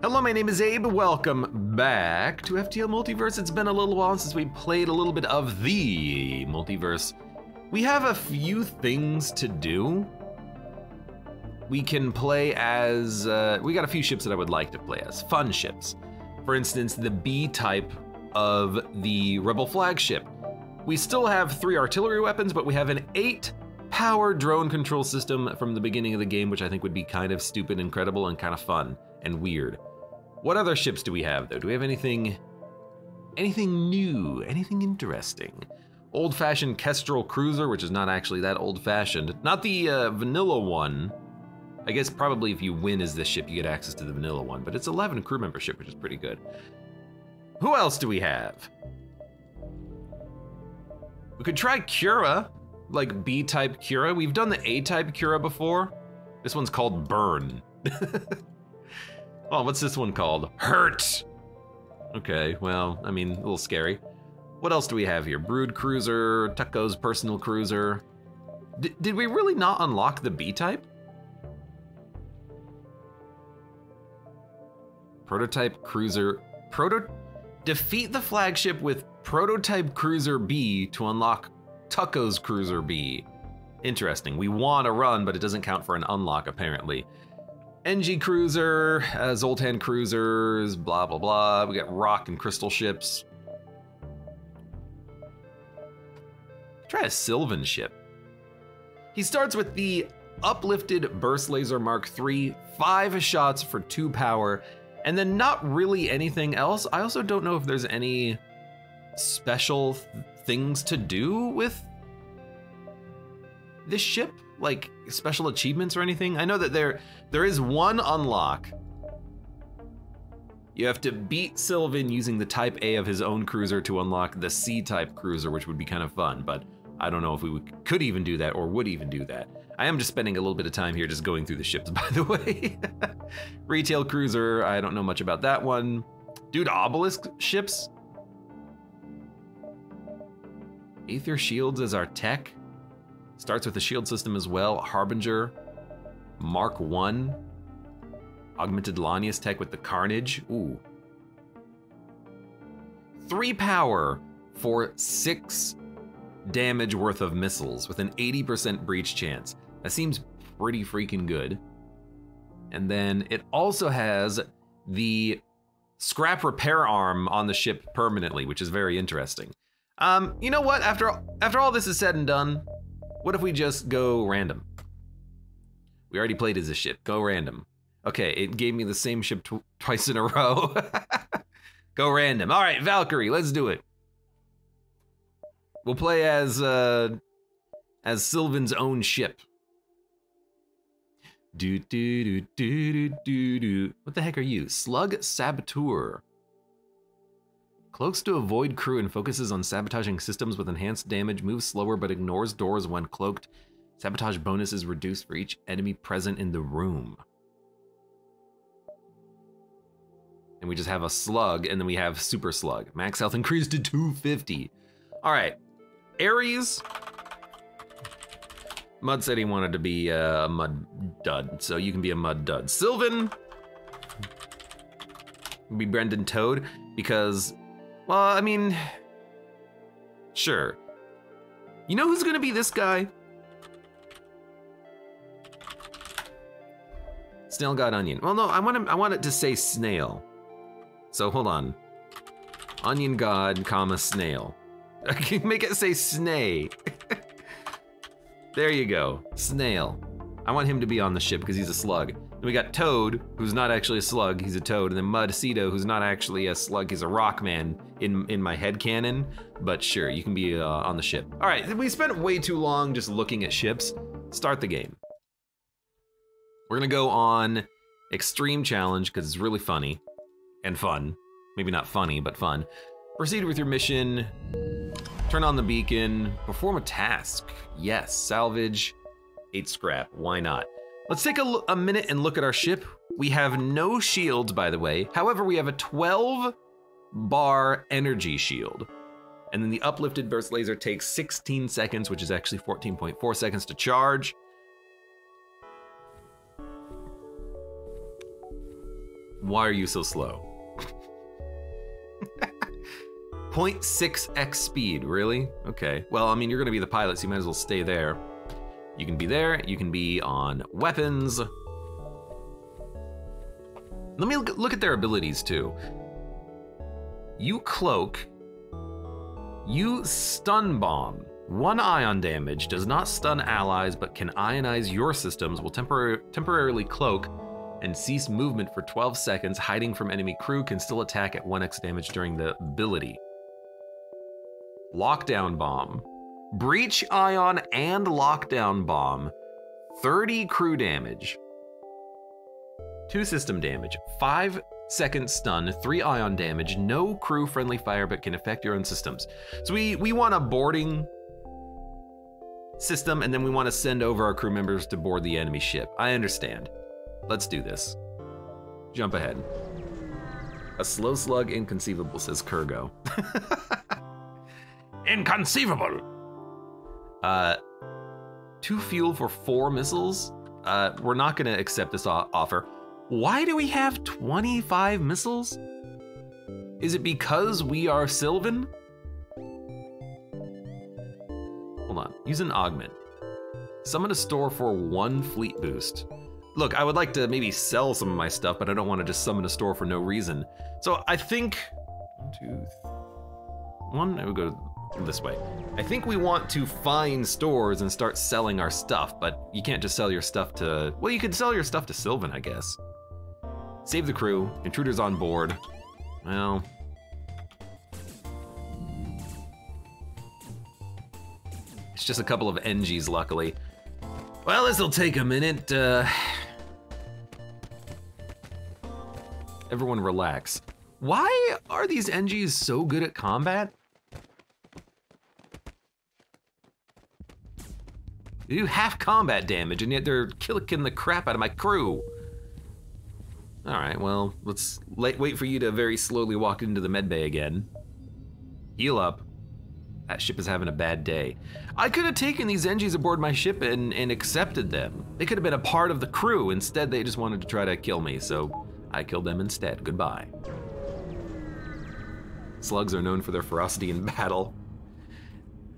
Hello, my name is Abe. Welcome back to FTL Multiverse. It's been a little while since we played a little bit of the Multiverse. We have a few things to do. We can play as... we got a few ships that I would like to play as. Fun ships. For instance, the B type of the Rebel Flagship. We still have 3 artillery weapons, but we have an 8-power drone control system from the beginning of the game, which I think would be kind of stupid, incredible, and kind of fun and weird. What other ships do we have, though? Do we have anything new, anything interesting? Old-fashioned Kestrel Cruiser, which is not actually that old-fashioned. Not the vanilla one. I guess probably if you win as this ship, you get access to the vanilla one, but it's 11 crew membership, which is pretty good. Who else do we have? We could try Cura, like B-type Cura. We've done the A-type Cura before. This one's called Burn. Oh, what's this one called? Hurt! Okay, well, I mean, a little scary. What else do we have here? Brood Cruiser, Tucko's Personal Cruiser. Did we really not unlock the B-type? Prototype Cruiser... Defeat the flagship with Prototype Cruiser B to unlock Tucko's Cruiser B. Interesting. We want to run, but it doesn't count for an unlock, apparently. NG Cruiser, Zoltan Cruisers, blah, blah, blah. We got Rock and Crystal ships. Try a Sylvan ship. He starts with the uplifted Burst Laser Mark III, 5 shots for 2 power, and then not really anything else. I also don't know if there's any special things to do with this ship, like special achievements or anything. I know that there is one unlock. You have to beat Sylvan using the Type A of his own cruiser to unlock the C-type cruiser, which would be kind of fun, but I don't know if we could even do that or would even do that. I am just spending a little bit of time here just going through the ships, by the way. Retail cruiser, I don't know much about that one. Dude, obelisk ships? Aether shields is our tech. Starts with the shield system as well. Harbinger Mark One. Augmented Lanius tech with the Carnage. Ooh. 3 power for 6 damage worth of missiles with an 80% breach chance. That seems pretty freaking good. And then it also has the scrap repair arm on the ship permanently, which is very interesting. You know what? After all this is said and done, what if we just go random? We already played as a ship. Go random. Okay, it gave me the same ship twice in a row. Go random. All right, Valkyrie, let's do it. We'll play as Sylvan's own ship. Do do do do do do do. What the heck are you? Slug Saboteur. Cloaks to avoid crew and focuses on sabotaging systems with enhanced damage, moves slower but ignores doors when cloaked. Sabotage bonus is reduced for each enemy present in the room. And we just have a slug, and then we have super slug. Max health increased to 250. All right, Ares. Mud said he wanted to be a mud dud, so you can be a mud dud. Sylvan, be Brendan Toad, because, well, I mean, sure. You know who's gonna be this guy? Snail God Onion. Well, no, I want it to say snail. So hold on. Onion God, comma, snail. I can make it say snay. There you go, snail. I want him to be on the ship because he's a slug. Then we got Toad, who's not actually a slug, he's a toad, and then Mudcedo, who's not actually a slug, he's a rock man in my head canon. But sure, you can be on the ship. All right, we spent way too long just looking at ships. Start the game. We're gonna go on Extreme Challenge because it's really funny and fun. Maybe not funny, but fun. Proceed with your mission. Turn on the beacon. Perform a task. Yes, salvage 8 scrap. Why not? Let's take a minute and look at our ship. We have no shields, by the way. However, we have a 12-bar energy shield. And then the uplifted burst laser takes 16 seconds, which is actually 14.4 seconds to charge. Why are you so slow? 0.6x speed, really? Okay. Well, I mean, you're gonna be the pilot, so you might as well stay there. You can be there, you can be on weapons. Let me look at their abilities too. You cloak, you stun bomb. 1 ion damage, does not stun allies, but can ionize your systems, will temporarily cloak and cease movement for 12 seconds, hiding from enemy crew, can still attack at 1x damage during the ability. Lockdown bomb. Breach ion and lockdown bomb, 30 crew damage, 2 system damage, 5 second stun, 3 ion damage, no crew friendly fire, but can affect your own systems. So we want a boarding system, and then we want to send over our crew members to board the enemy ship. I understand. Let's do this. Jump ahead. A slow slug, inconceivable, says Kurgo. Inconceivable! 2 fuel for 4 missiles? We're not gonna accept this offer. Why do we have 25 missiles? Is it because we are Sylvan? Hold on, use an augment. Summon a store for 1 fleet boost. Look, I would like to maybe sell some of my stuff, but I don't want to just summon a store for no reason. So I think, I would go this way. I think we want to find stores and start selling our stuff, but you can't just sell your stuff to, well, you could sell your stuff to Sylvan, I guess. Save the crew, intruders on board. Well. It's just a couple of NGs, luckily. Well, this'll take a minute. Everyone relax. Why are these NGs so good at combat? They do half combat damage, and yet they're kicking the crap out of my crew. All right, well, let's wait for you to very slowly walk into the medbay again. Heal up. That ship is having a bad day. I could have taken these NGs aboard my ship and accepted them. They could have been a part of the crew. Instead, they just wanted to try to kill me, so I killed them instead. Goodbye. Slugs are known for their ferocity in battle.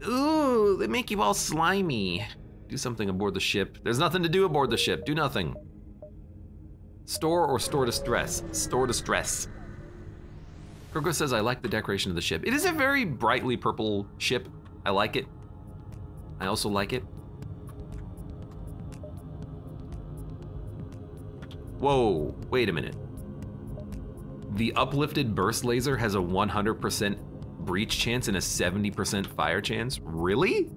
Ooh, they make you all slimy. Do something aboard the ship. There's nothing to do aboard the ship. Do nothing. Store or store distress. Store distress. Kurgo says, I like the decoration of the ship. It is a very brightly purple ship. I like it. I also like it. Whoa, wait a minute. The uplifted burst laser has a 100% breach chance and a 70% fire chance? Really?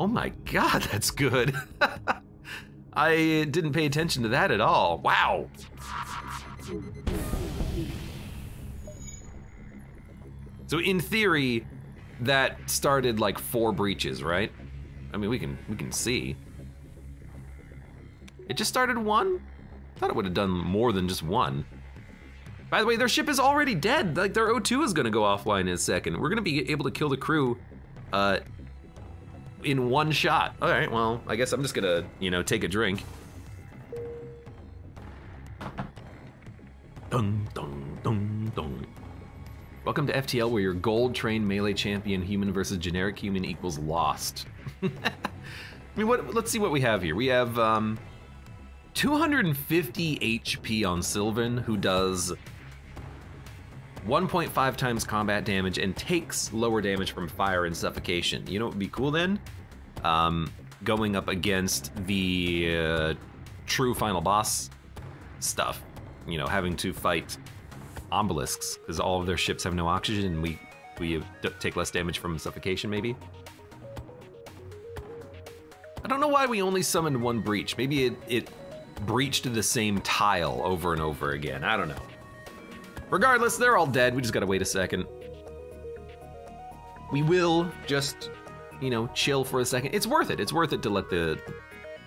Oh my God, that's good. I didn't pay attention to that at all. Wow. So in theory, that started like 4 breaches, right? I mean, we can see. It just started 1? I thought it would have done more than just 1. By the way, their ship is already dead. Like, their O2 is gonna go offline in a second. We're gonna be able to kill the crew in 1 shot. All right, well, I guess I'm just gonna, you know, take a drink. Dun, dun, dun, dun. Welcome to FTL, where your gold-trained melee champion human versus generic human equals lost. I mean, let's see what we have here. We have 250 HP on Sylvan, who does 1.5 times combat damage and takes lower damage from fire and suffocation. You know what would be cool then? Going up against the true final boss stuff. You know, having to fight obelisks, because all of their ships have no oxygen, and we take less damage from suffocation, maybe? I don't know why we only summoned 1 breach. Maybe it breached the same tile over and over again. I don't know. Regardless, they're all dead. We just gotta wait a second. We will just, you know, chill for a second. It's worth it. It's worth it to let the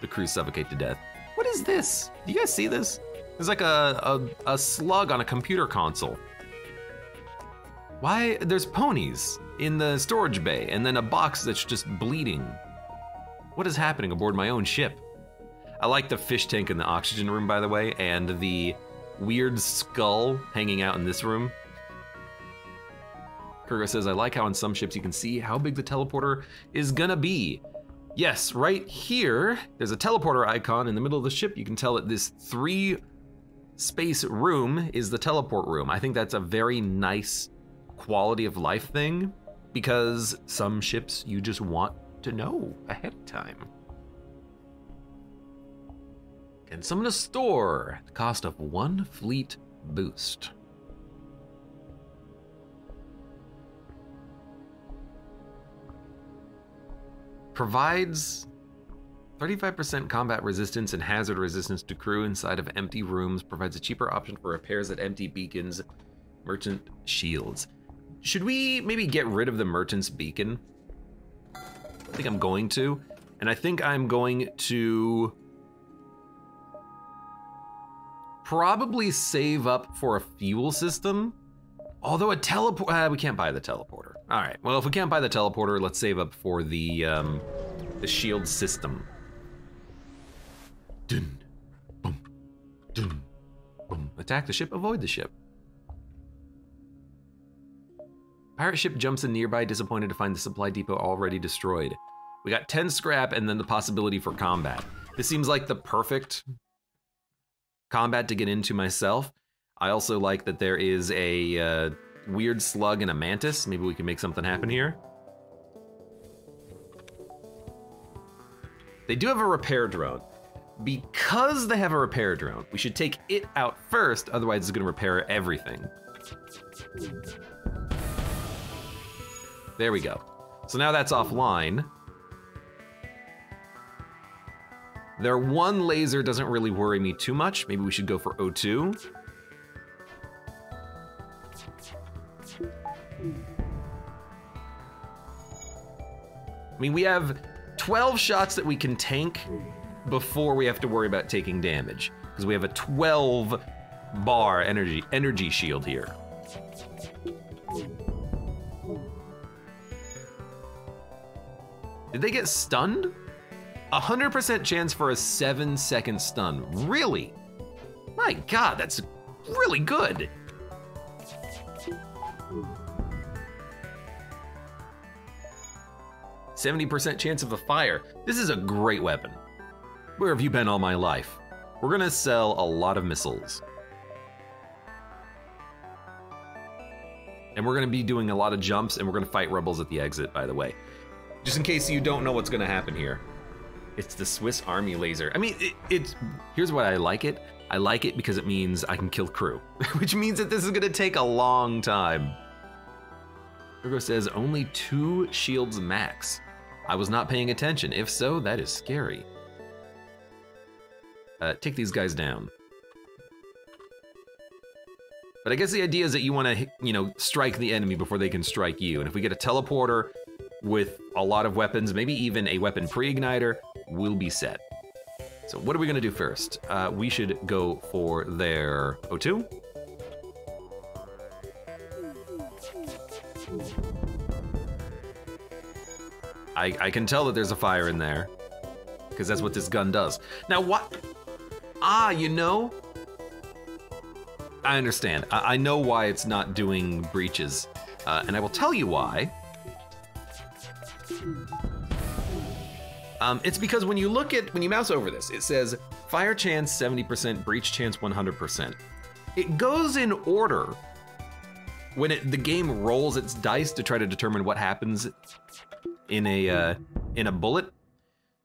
crew suffocate to death. What is this? Do you guys see this? There's like a slug on a computer console. Why? There's ponies in the storage bay, and then a box that's just bleeding. What is happening aboard my own ship? I like the fish tank in the oxygen room, by the way, and the weird skull hanging out in this room. Kurgo says, I like how on some ships you can see how big the teleporter is gonna be. Yes, right here, there's a teleporter icon in the middle of the ship. You can tell that this 3-space room is the teleport room. I think that's a very nice quality of life thing, because some ships you just want to know ahead of time. Can summon a store at the cost of 1 fleet boost. Provides 35% combat resistance and hazard resistance to crew inside of empty rooms. Provides a cheaper option for repairs at empty beacons. Merchant shields. Should we maybe get rid of the merchant's beacon? I think I'm going to. And I think I'm going to probably save up for a fuel system. Although a teleport, we can't buy the teleporter. All right, well, if we can't buy the teleporter, let's save up for the shield system. Dun, boom, dun, boom. Attack the ship, avoid the ship. Pirate ship jumps in nearby, disappointed to find the supply depot already destroyed. We got 10 scrap and then the possibility for combat. This seems like the perfect combat to get into myself. I also like that there is a weird slug and a mantis. Maybe we can make something happen here. They do have a repair drone. Because they have a repair drone, we should take it out first, otherwise it's gonna repair everything. There we go. So now that's offline. Their one laser doesn't really worry me too much. Maybe we should go for O2. I mean, we have 12 shots that we can tank before we have to worry about taking damage, because we have a 12 bar energy shield here. Did they get stunned? 100% chance for a 7-second stun. Really? My God, that's really good. Ooh. 70% chance of a fire. This is a great weapon. Where have you been all my life? We're gonna sell a lot of missiles. And we're gonna be doing a lot of jumps, and we're gonna fight rebels at the exit, by the way. Just in case you don't know what's gonna happen here. It's the Swiss Army laser. I mean, it's here's what I like it. I like it because it means I can kill crew, which means that this is gonna take a long time. Virgo says only 2 shields max. I was not paying attention. If so, that is scary. Take these guys down. But I guess the idea is that you want to, you know, strike the enemy before they can strike you. And if we get a teleporter with a lot of weapons, maybe even a weapon pre-igniter, we'll be set. So what are we gonna do first? We should go for their O2. I can tell that there's a fire in there, because that's what this gun does. Now what? Ah, you know? I understand. I know why it's not doing breaches, and I will tell you why. It's because when you mouse over this, it says fire chance 70%, breach chance 100%. It goes in order when the game rolls its dice to try to determine what happens in a bullet.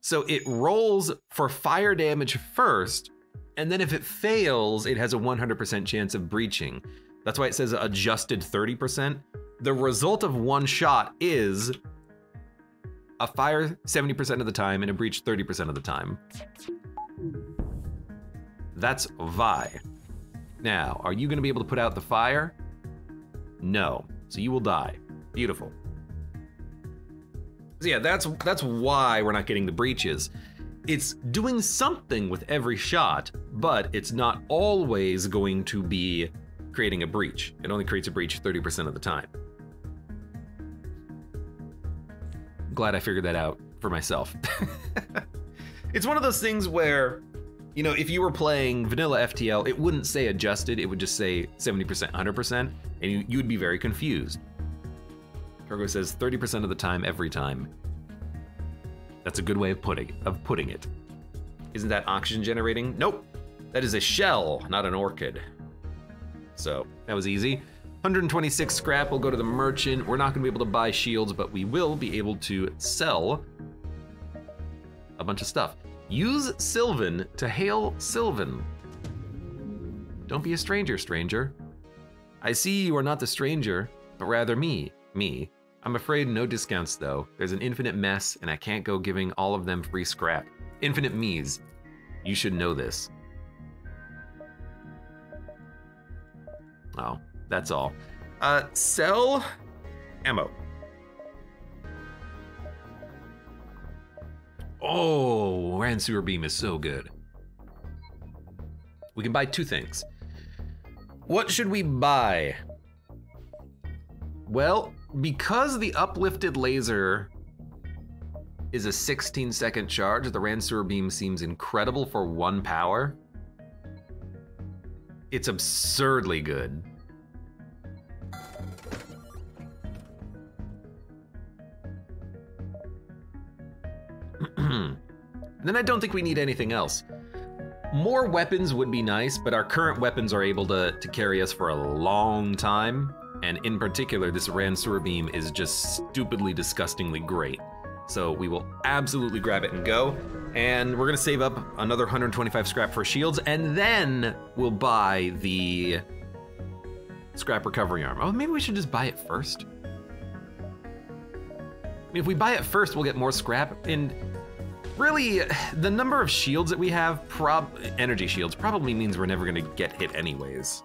So it rolls for fire damage first, and then if it fails, it has a 100% chance of breaching. That's why it says adjusted 30%. The result of one shot is a fire 70% of the time and a breach 30% of the time. That's Vi. Now, are you gonna be able to put out the fire? No, so you will die. Beautiful. So yeah, that's why we're not getting the breaches. It's doing something with every shot, but it's not always going to be creating a breach. It only creates a breach 30% of the time. Glad I figured that out for myself. It's one of those things where You know, if you were playing vanilla FTL, it wouldn't say adjusted, it would just say 70%, 100%, and you'd be very confused. Cargo says 30% of the time, every time. That's a good way of putting it. Isn't that oxygen generating? Nope, that is a shell, not an orchid. So that was easy. 126 scrap will go to the merchant. We're not gonna be able to buy shields, but we will be able to sell a bunch of stuff. Use Sylvan to hail Sylvan. Don't be a stranger, stranger. I see you are not the stranger, but rather me. I'm afraid no discounts though. There's an infinite mess and I can't go giving all of them free scrap. Infinite me's. You should know this. Oh, that's all. Sell ammo. Oh, Ranseur Beam is so good. We can buy two things. What should we buy? Well, because the uplifted laser is a 16-second charge, the Ranseur Beam seems incredible for one power. It's absurdly good. Then I don't think we need anything else. More weapons would be nice, but our current weapons are able to carry us for a long time. And in particular, this Ranseur Beam is just stupidly, disgustingly great. So we will absolutely grab it and go. And we're gonna save up another 125 scrap for shields, and then we'll buy the scrap recovery arm. Oh, maybe we should just buy it first. I mean, if we buy it first, we'll get more scrap. And really, the number of shields that we have, energy shields, probably means we're never gonna get hit anyways.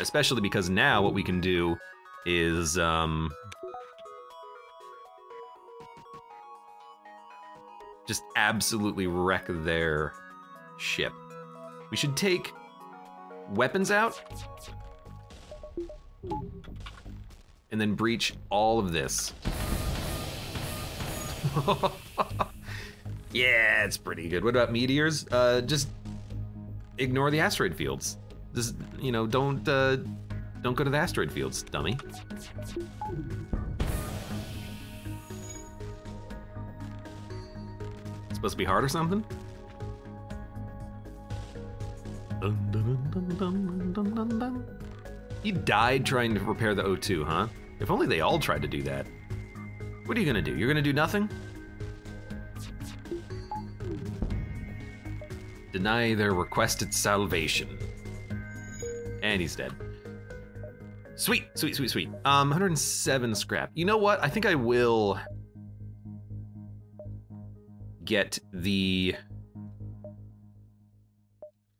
Especially because now what we can do is, just absolutely wreck their ship. We should take weapons out and then breach all of this. Yeah, it's pretty good. What about meteors? Just ignore the asteroid fields. Just, you know, don't go to the asteroid fields, dummy. It's supposed to be hard or something? Dun, dun, dun, dun, dun, dun, dun. You died trying to repair the O2, huh? If only they all tried to do that. What are you gonna do? You're gonna do nothing? Deny their requested salvation. And he's dead. Sweet, sweet, sweet, sweet. 107 scrap. You know what? I think I will get the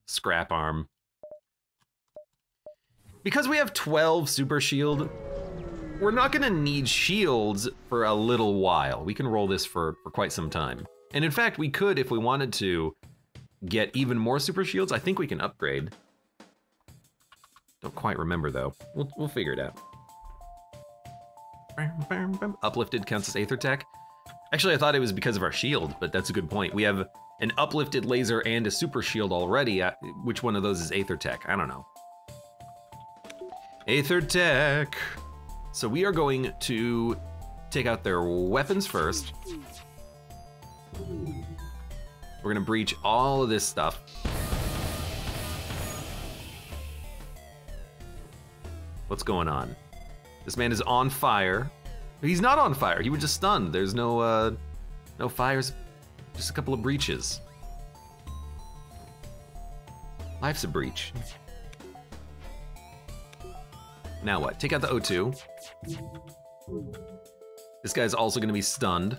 scrap arm. Because we have 12 super shield, we're not gonna need shields for a little while. We can roll this for quite some time. And in fact, we could, if we wanted to, get even more super shields. I think we can upgrade. Don't quite remember though. We'll figure it out. Uplifted counts as Aether Tech. Actually, I thought it was because of our shield, but that's a good point. We have an uplifted laser and a super shield already. Which one of those is Aether Tech? I don't know. Aether Tech. So we are going to take out their weapons first. We're gonna breach all of this stuff. What's going on? This man is on fire. He's not on fire, he was just stunned. There's no no fires, just a couple of breaches. Life's a breach. Now what? Take out the O2. This guy's also gonna be stunned.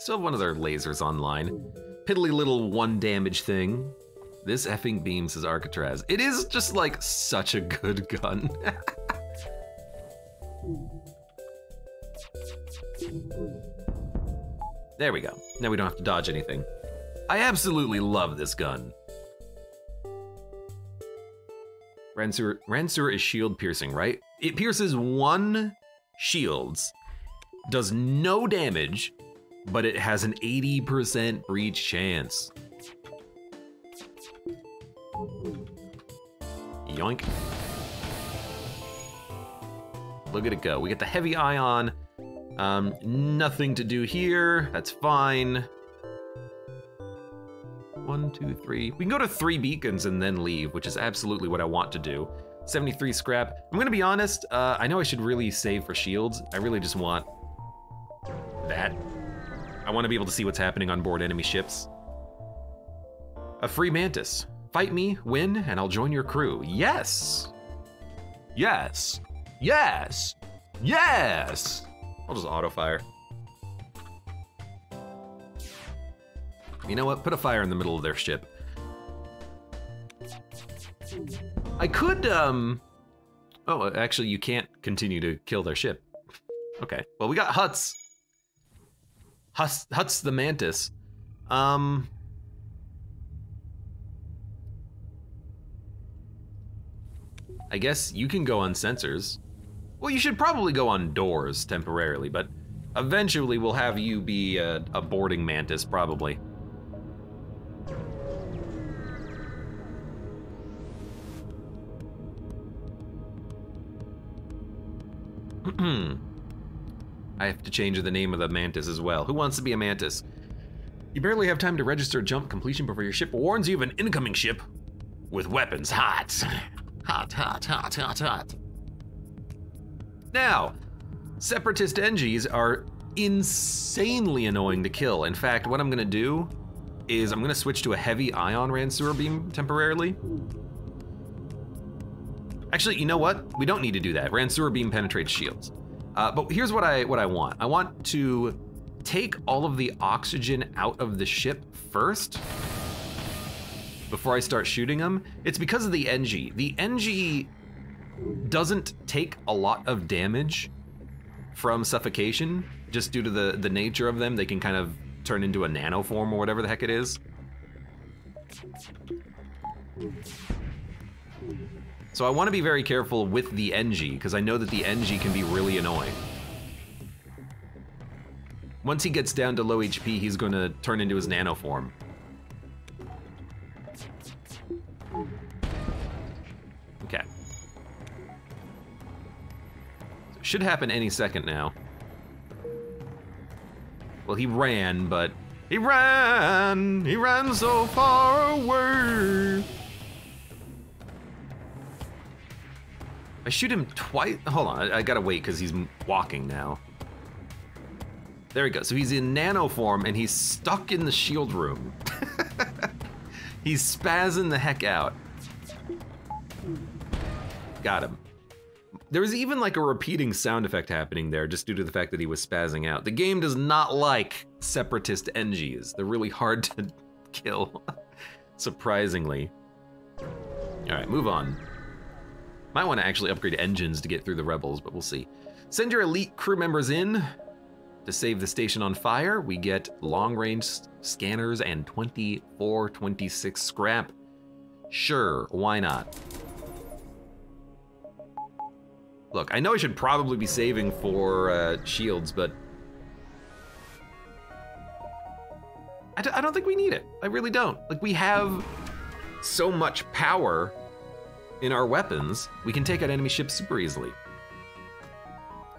Still have one of their lasers online. Piddly little one damage thing. This effing beam, says Arcatraz. It is just like such a good gun. There we go. Now we don't have to dodge anything. I absolutely love this gun. Ranseur is shield piercing, right? It pierces one shields, does no damage, but it has an 80% breach chance. Yoink. Look at it go. We get the heavy ion. Nothing to do here. That's fine. 1, 2, 3. We can go to 3 beacons and then leave, which is absolutely what I want to do. 73 scrap. I'm gonna be honest. I know I should really save for shields. I really just want that. I want to be able to see what's happening on board enemy ships. A free Mantis. Fight me, win, and I'll join your crew. Yes! Yes! Yes! Yes! I'll just auto-fire. You know what? Put a fire in the middle of their ship. I could, oh, actually, you can't continue to kill their ship. Okay. Well, we got Huts. Huts the Mantis. I guess you can go on sensors. Well, you should probably go on doors temporarily, but eventually we'll have you be a boarding Mantis, probably. I have to change the name of the Mantis as well. Who wants to be a Mantis? You barely have time to register jump completion before your ship warns you of an incoming ship with weapons hot. Hot, hot, hot, hot, hot. Now, Separatist NGs are insanely annoying to kill. In fact, what I'm gonna do is I'm gonna switch to a heavy ion Ranseur Beam temporarily. Actually, you know what? We don't need to do that. Ranseur Beam penetrates shields. But here's what I want. I want to take all of the oxygen out of the ship first before I start shooting them. It's because of the NG. The NG doesn't take a lot of damage from suffocation, just due to the nature of them. They can kind of turn into a nano form or whatever the heck it is. So I want to be very careful with the NG, because I know that the NG can be really annoying. Once he gets down to low HP, he's going to turn into his nano form. Okay. So it should happen any second now. Well, he ran, but... He ran so far away! I shoot him twice? Hold on, I gotta wait because he's walking now. There we go, so he's in nano form and he's stuck in the shield room. He's spazzing the heck out. Got him. There was even like a repeating sound effect happening there just due to the fact that he was spazzing out. The game does not like Separatist NGs. They're really hard to kill, surprisingly. All right, move on. Might want to actually upgrade engines to get through the Rebels, but we'll see. Send your elite crew members in to save the station on fire. We get long-range scanners and 24, 26 scrap. Sure, why not? Look, I know I should probably be saving for shields, but... I don't think we need it. I really don't. Like, we have so much power in our weapons, we can take out enemy ships super easily.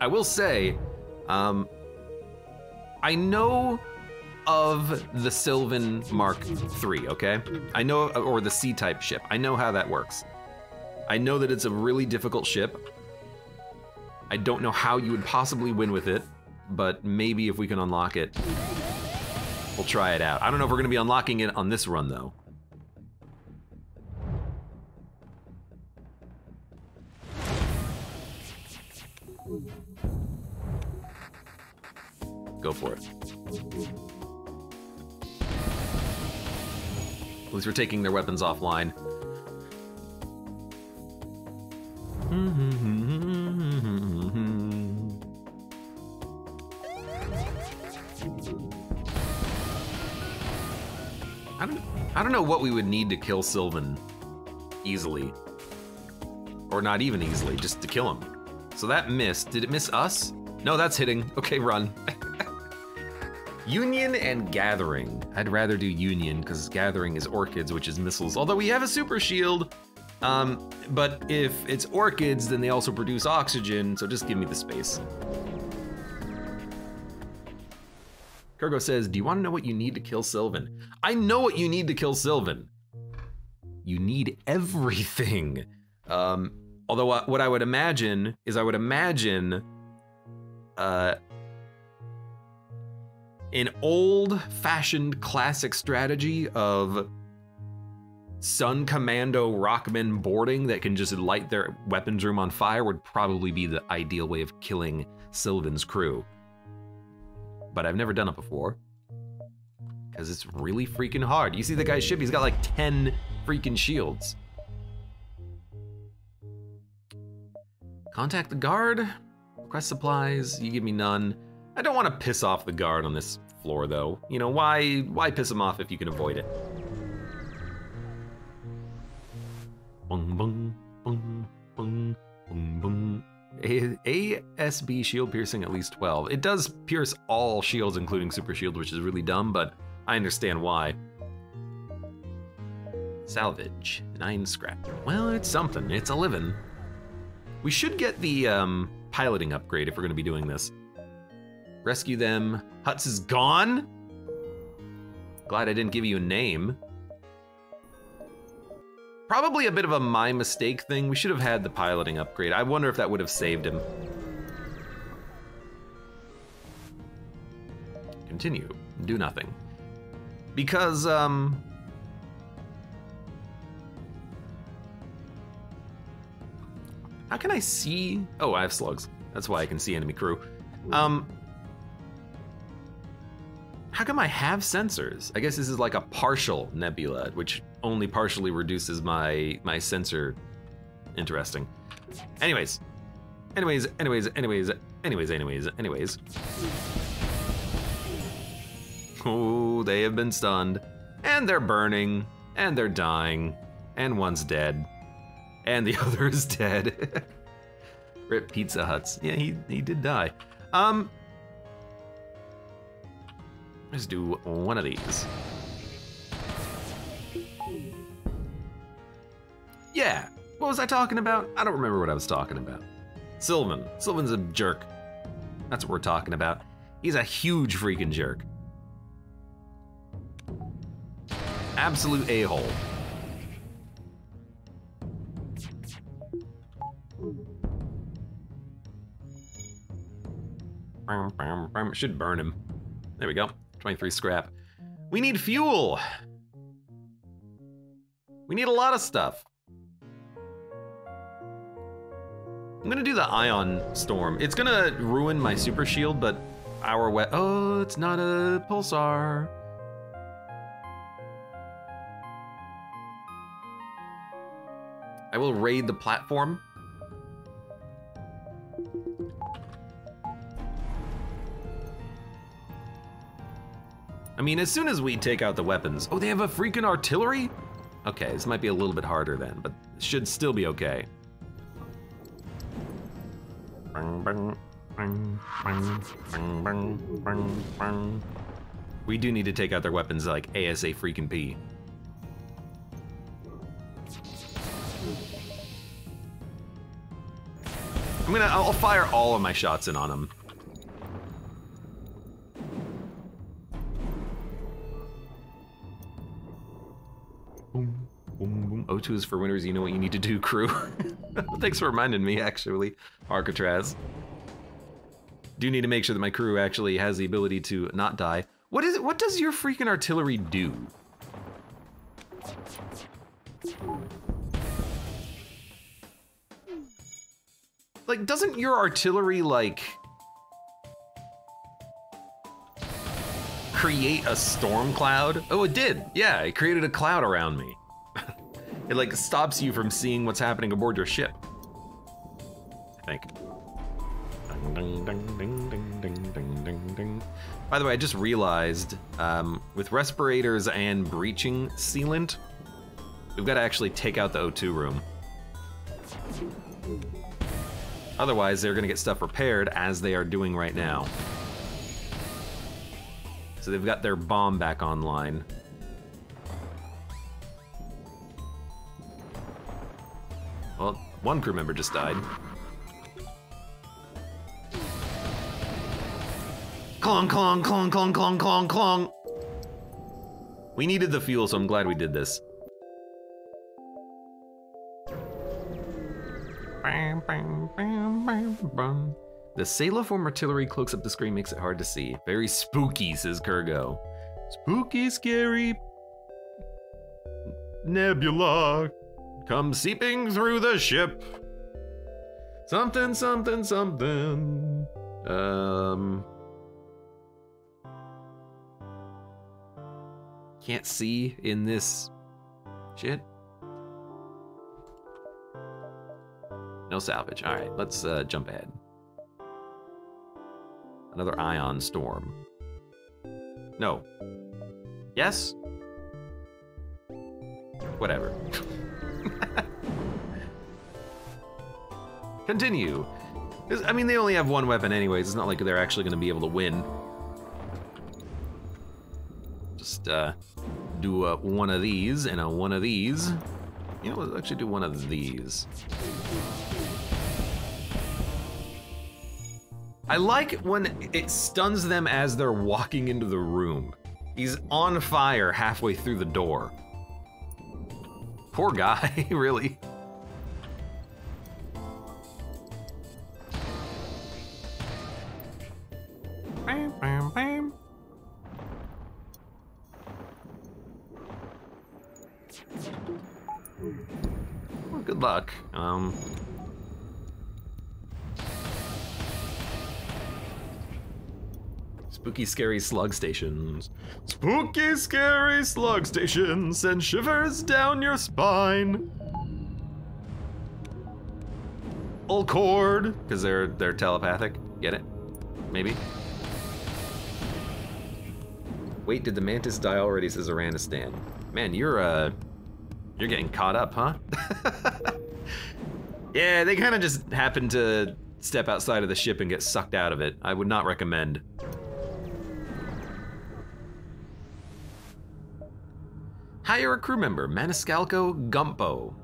I will say, I know of the Sylvan Mark III, okay? I know, or the C-type ship. I know how that works. I know that it's a really difficult ship. I don't know how you would possibly win with it, but maybe if we can unlock it, we'll try it out. I don't know if we're gonna be unlocking it on this run though. Go for it. At least we're taking their weapons offline. I don't know what we would need to kill Sylvan easily. Or not even easily, just to kill him. So that missed. Did it miss us? No, that's hitting. Okay, run. Union and Gathering. I'd rather do Union, because Gathering is Orchids, which is missiles. Although we have a super shield, but if it's Orchids, then they also produce oxygen, so just give me the space. Kurgo says, do you want to know what you need to kill Sylvan? I know what you need to kill Sylvan. You need everything. Although what I would imagine is an old-fashioned classic strategy of Sun Commando Rockmen boarding that can just light their weapons room on fire would probably be the ideal way of killing Sylvan's crew. But I've never done it before, because it's really freaking hard. You see the guy's ship, he's got like 10 freaking shields. Contact the guard, request supplies, you give me none. I don't want to piss off the guard on this floor though. You know, why piss him off if you can avoid it? Bung, bung, bung, bung, bung, bung. ASB shield piercing at least 12. It does pierce all shields, including super shield, which is really dumb, but I understand why. Salvage, 9 scrap. Well, it's something, it's a living. We should get the piloting upgrade if we're gonna be doing this. Rescue them, Hutz is gone? Glad I didn't give you a name. Probably a bit of a my mistake thing. We should have had the piloting upgrade. I wonder if that would have saved him. Continue. Do nothing. Because, how can I see? Oh, I have slugs. That's why I can see enemy crew. How come I have sensors? I guess this is like a partial nebula, which only partially reduces my sensor. Interesting. Anyways. Oh, they have been stunned. And they're burning. And they're dying. And one's dead. And the other is dead. Rip Pizza Huts. Yeah, he did die. Let's do one of these. Yeah, what was I talking about? I don't remember what I was talking about. Sylvan. Sylvan's a jerk. That's what we're talking about. He's a huge freaking jerk. Absolute a-hole. Should burn him. There we go. 23 scrap. We need fuel. We need a lot of stuff. I'm gonna do the Ion Storm. It's gonna ruin my super shield, but our wet. Oh, it's not a pulsar. I will raid the platform. I mean, as soon as we take out the weapons. Oh, they have a freaking artillery? Okay, this might be a little bit harder then, but it should still be okay. We do need to take out their weapons like ASA freaking P. I'll fire all of my shots in on them. O2 is for winners, you know what you need to do, crew. Thanks for reminding me, actually, Arcatraz. Do need to make sure that my crew actually has the ability to not die. What is it? What does your freaking artillery do? Like, doesn't your artillery, like, create a storm cloud? Oh, it did. Yeah, it created a cloud around me. It like stops you from seeing what's happening aboard your ship, I think. By the way, I just realized with respirators and breaching sealant, we've got to actually take out the O2 room. Otherwise, they're going to get stuff repaired as they are doing right now. So they've got their bomb back online. Well, one crew member just died. Clong, clong, clong, clong, clong, clong, clong. We needed the fuel, so I'm glad we did this. Bam, bam, bam, bam, bam. The Saliform artillery cloaks up the screen, makes it hard to see. Very spooky, says Kurgo. Spooky, scary nebula come seeping through the ship. Something, something, something. Can't see in this shit. No salvage. All right, let's jump ahead. Another ion storm. No. Yes? Whatever. Continue. I mean, they only have one weapon anyways. It's not like they're actually going to be able to win. Just do one of these and a one of these. You know, let's actually do one of these. I like when it stuns them as they're walking into the room. He's on fire halfway through the door. Poor guy, really. Bam, bam, bam. Well, good luck. Spooky, scary slug stations. Spooky, scary slug stations send shivers down your spine. Ulcord, because they're telepathic. Get it? Maybe. Wait, did the Mantis die already? Says Aranistan. Man, you're getting caught up, huh? Yeah, they kind of just happen to step outside of the ship and get sucked out of it. I would not recommend. Hire a crew member, Maniscalco Gumpo.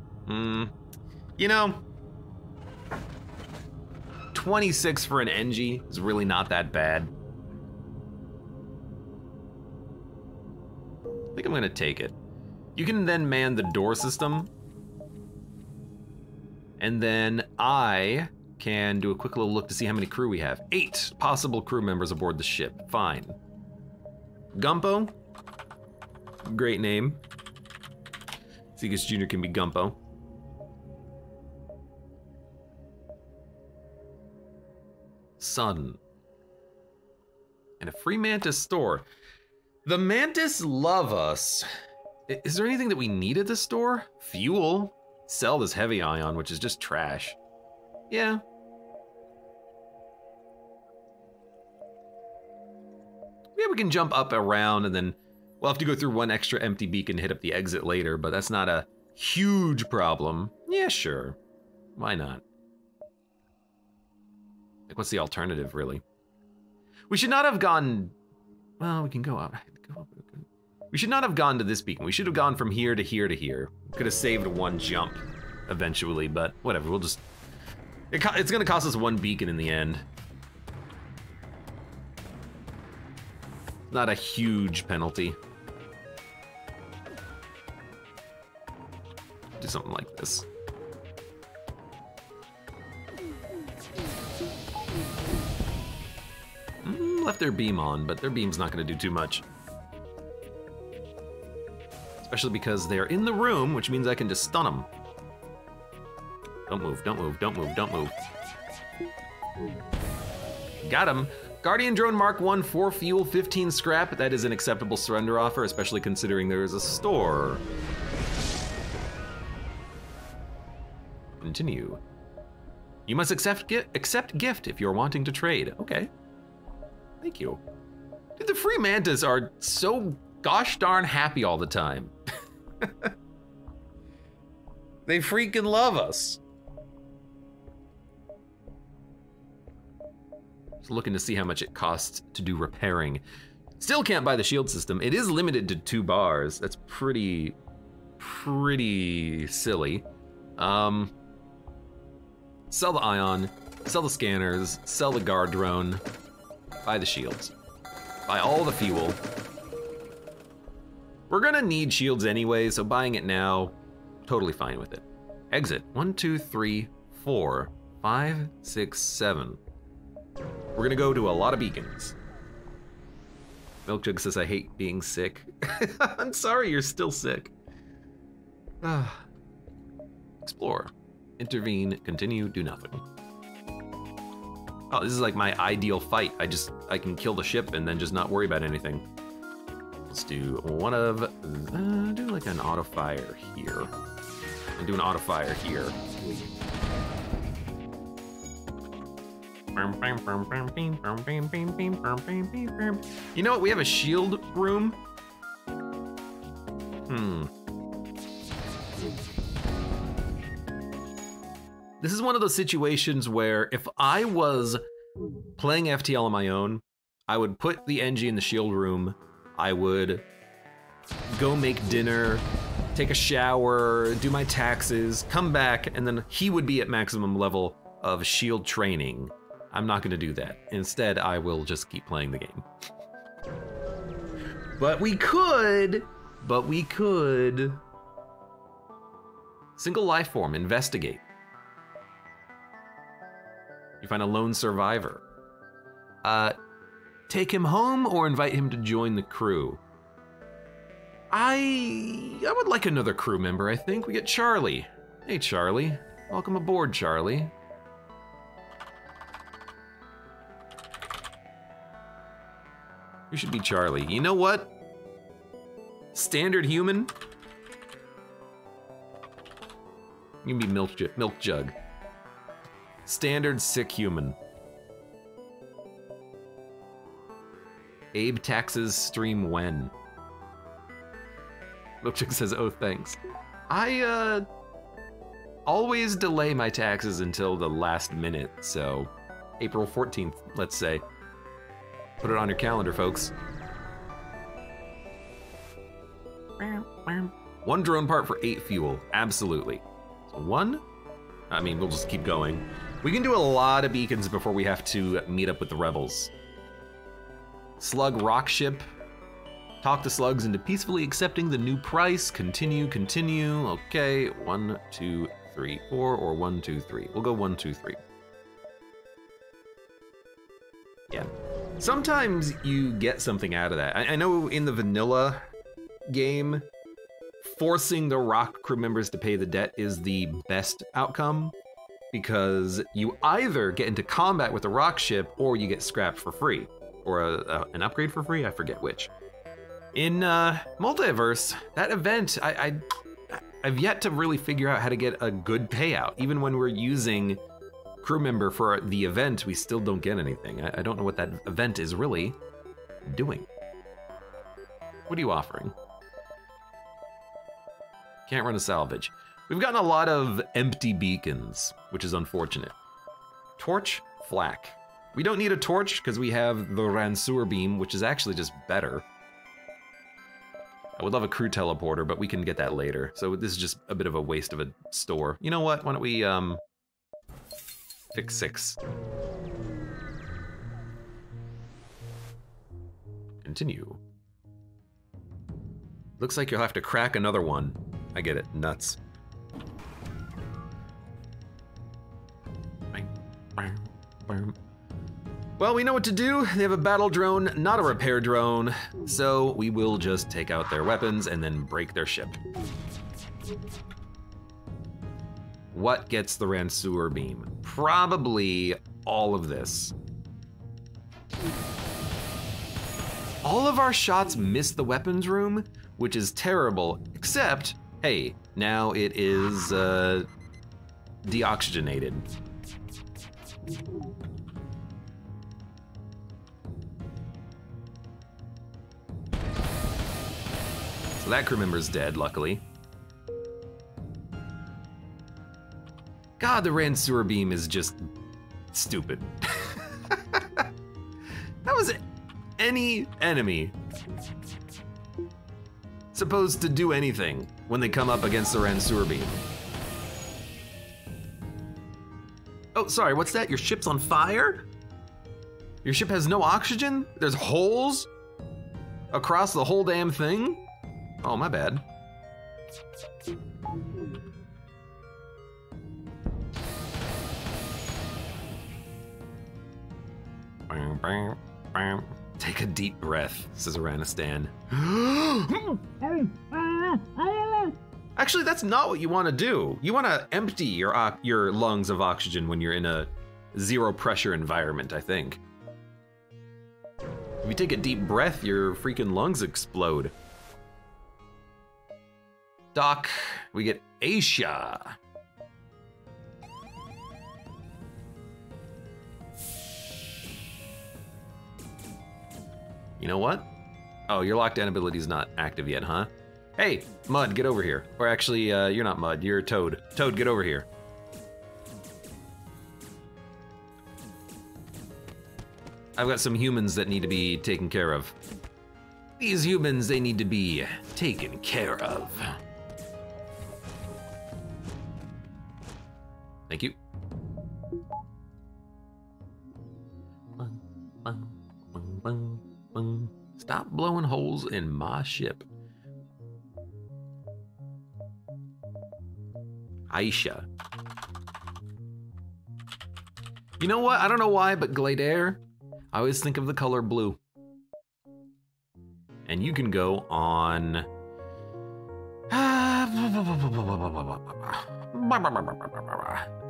You know, 26 for an NG is really not that bad. I think I'm gonna take it. You can then man the door system. And then I can do a quick little look to see how many crew we have. 8 possible crew members aboard the ship, fine. Gumpo, great name. Seagus Jr. can be Gumpo. Sun. And a free Mantis store. The Mantis love us. Is there anything that we need at this store? Fuel. Sell this heavy ion, which is just trash. Yeah. Yeah, we can jump up around and then we'll have to go through one extra empty beacon to hit up the exit later, but that's not a huge problem. Yeah, sure. Why not? Like, what's the alternative, really? We should not have gone... Well, we can go up. We should not have gone to this beacon. We should have gone from here to here to here. Could have saved one jump eventually, but whatever. We'll just... It's going to cost us one beacon in the end. Not a huge penalty. Do something like this. Left their beam on, but their beam's not going to do too much. Especially because they're in the room, which means I can just stun them. Don't move, don't move, don't move, don't move. Got him. Guardian Drone Mark 1, 4 fuel, 15 scrap. That is an acceptable surrender offer, especially considering there is a store. Continue. You must accept gift if you're wanting to trade. Okay. Thank you. Dude, the free Mantis are so gosh darn happy all the time. They freaking love us. Just looking to see how much it costs to do repairing. Still can't buy the shield system. It is limited to 2 bars. That's pretty silly. Sell the Ion, sell the scanners, sell the guard drone, buy the shields. Buy all the fuel. We're gonna need shields anyway, so buying it now, totally fine with it. Exit, 1, 2, 3, 4, 5, 6, 7. We're gonna go to a lot of beacons. Milkjug says, I hate being sick. I'm sorry you're still sick. Explore, intervene, continue, do nothing. Oh, this is like my ideal fight. I can kill the ship and then just not worry about anything. Let's do one of, do like an auto fire here. And do an auto fire here. Sweet. You know what? We have a shield room. This is one of those situations where if I was playing FTL on my own, I would put the NG in the shield room. I would go make dinner, take a shower, do my taxes, come back, and then he would be at maximum level of shield training. I'm not gonna do that. Instead, I will just keep playing the game. But we could. Single life form, investigate. You find a lone survivor. Take him home or invite him to join the crew. I would like another crew member, I think. We get Charlie. Hey, Charlie. Welcome aboard, Charlie. You should be Charlie. You know what? Standard human. You can be milk jug. Standard sick human. Abe taxes stream when? Milk Jug says, oh, thanks. I always delay my taxes until the last minute, so April 14th, let's say. Put it on your calendar, folks. One drone part for 8 fuel, absolutely. So one, I mean, we'll just keep going. We can do a lot of beacons before we have to meet up with the rebels. Slug rock ship. Talk the slugs into peacefully accepting the new price. Continue, continue. Okay, 1, 2, 3, 4, or 1, 2, 3. We'll go 1, 2, 3. Yeah. Sometimes you get something out of that. I know in the vanilla game, forcing the Rock crew members to pay the debt is the best outcome because you either get into combat with the Rock ship or you get scrapped for free or an upgrade for free. I forget which. In Multiverse, that event, I've yet to really figure out how to get a good payout, even when we're using crew member for the event, we still don't get anything. I don't know what that event is really doing. What are you offering? Can't run a salvage. We've gotten a lot of empty beacons, which is unfortunate. Torch, flak. We don't need a torch because we have the Ranseur Beam, which is actually just better. I would love a crew teleporter, but we can get that later. So this is just a bit of a waste of a store. You know what? Why don't we pick 6. Continue. Looks like you'll have to crack another one. I get it. Nuts. Well, we know what to do. They have a battle drone, not a repair drone. So we will just take out their weapons and then break their ship. What gets the Ranseur Beam? Probably all of this. All of our shots miss the weapons room, which is terrible, except, hey, now it is deoxygenated. So that crew member's dead, luckily. God, the Ranseur Beam is just stupid. That was any enemy supposed to do anything when they come up against the Ranseur Beam? Oh, sorry, what's that? Your ship's on fire? Your ship has no oxygen? There's holes across the whole damn thing? Oh, my bad. Take a deep breath, says Aranistan. Actually, that's not what you want to do. You want to empty your lungs of oxygen when you're in a zero pressure environment, I think. If you take a deep breath, your freaking lungs explode. Doc, we get Asia. You know what? Oh, your lockdown ability's not active yet, huh? Hey, Mud, get over here. Or actually, you're not Mud, you're Toad. Toad, get over here. I've got some humans that need to be taken care of. These humans, they need to be taken care of. Thank you. Stop blowing holes in my ship. Aisha. You know what? I don't know why, but Gladair, I always think of the color blue. And you can go on... I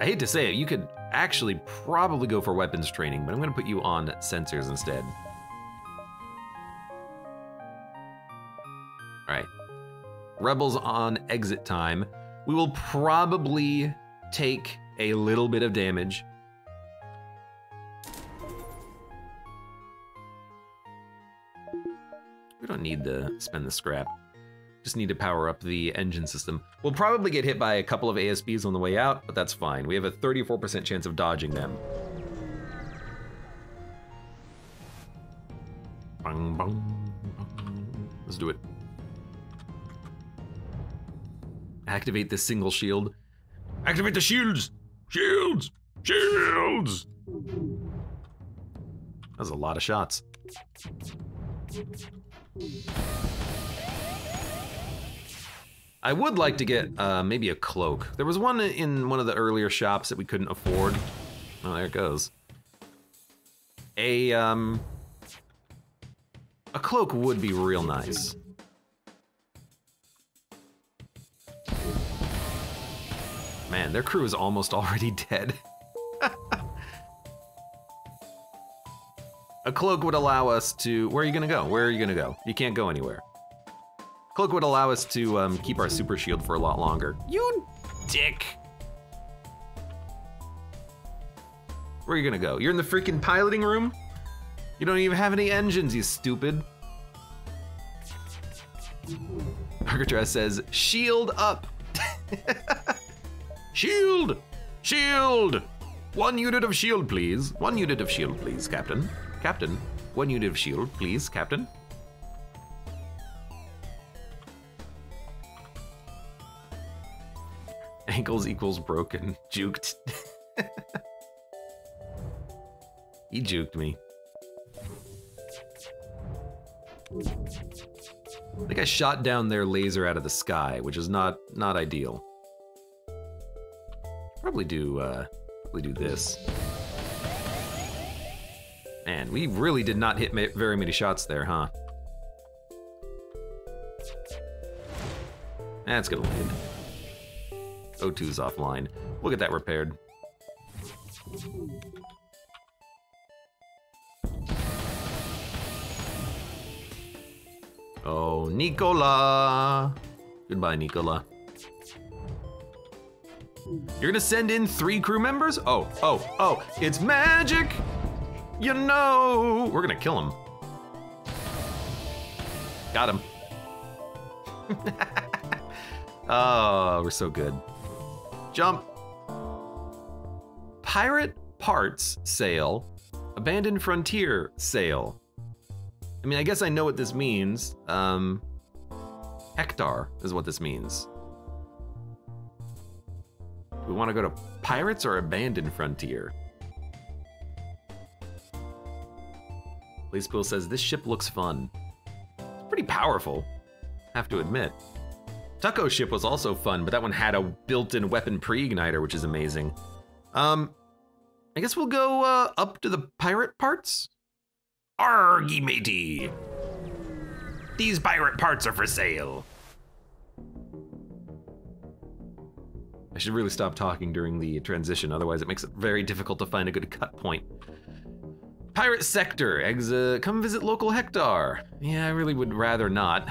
hate to say it, you could actually probably go for weapons training, but I'm going to put you on sensors instead. Alright. Rebels on exit time. We will probably take a little bit of damage. We don't need to spend the scrap. Just need to power up the engine system. We'll probably get hit by a couple of ASBs on the way out, but that's fine. We have a 34% chance of dodging them. Let's do it. Activate the single shield. Activate the shields! Shields! Shields! That was a lot of shots. I would like to get maybe a cloak. There was one in one of the earlier shops that we couldn't afford. Oh, there it goes. A cloak would be real nice. Man, their crew is almost already dead. A cloak would allow us to... Where are you gonna go? Where are you gonna go? You can't go anywhere. Cloak would allow us to keep our super shield for a lot longer. You dick! Where are you gonna go? You're in the freaking piloting room? You don't even have any engines, you stupid. Arcatraz says, shield up! Shield! Shield! 1 unit of shield, please. 1 unit of shield, please, Captain. Captain, 1 unit of shield, please, Captain. Ankles equals broken. Juked. He juked me. I think I shot down their laser out of the sky, which is not ideal. Probably do this. Man, we really did not hit very many shots there, huh? That's gonna land. O2's offline. We'll get that repaired. Oh, Nicola! Goodbye, Nicola. You're gonna send in 3 crew members? Oh, oh, oh, it's magic! You know! We're gonna kill him. Got him. Oh, we're so good. Jump. Pirate parts sale. Abandoned frontier sale. I mean, I guess I know what this means. Hectare is what this means. Do we want to go to Pirates or Abandoned Frontier? Policepool says, this ship looks fun. It's pretty powerful, have to admit. Tucko's ship was also fun, but that one had a built-in weapon pre-igniter, which is amazing. I guess we'll go up to the pirate parts. Argy matey! These pirate parts are for sale. I should really stop talking during the transition, otherwise it makes it very difficult to find a good cut point. Pirate sector, come visit local Hectare. Yeah, I really would rather not.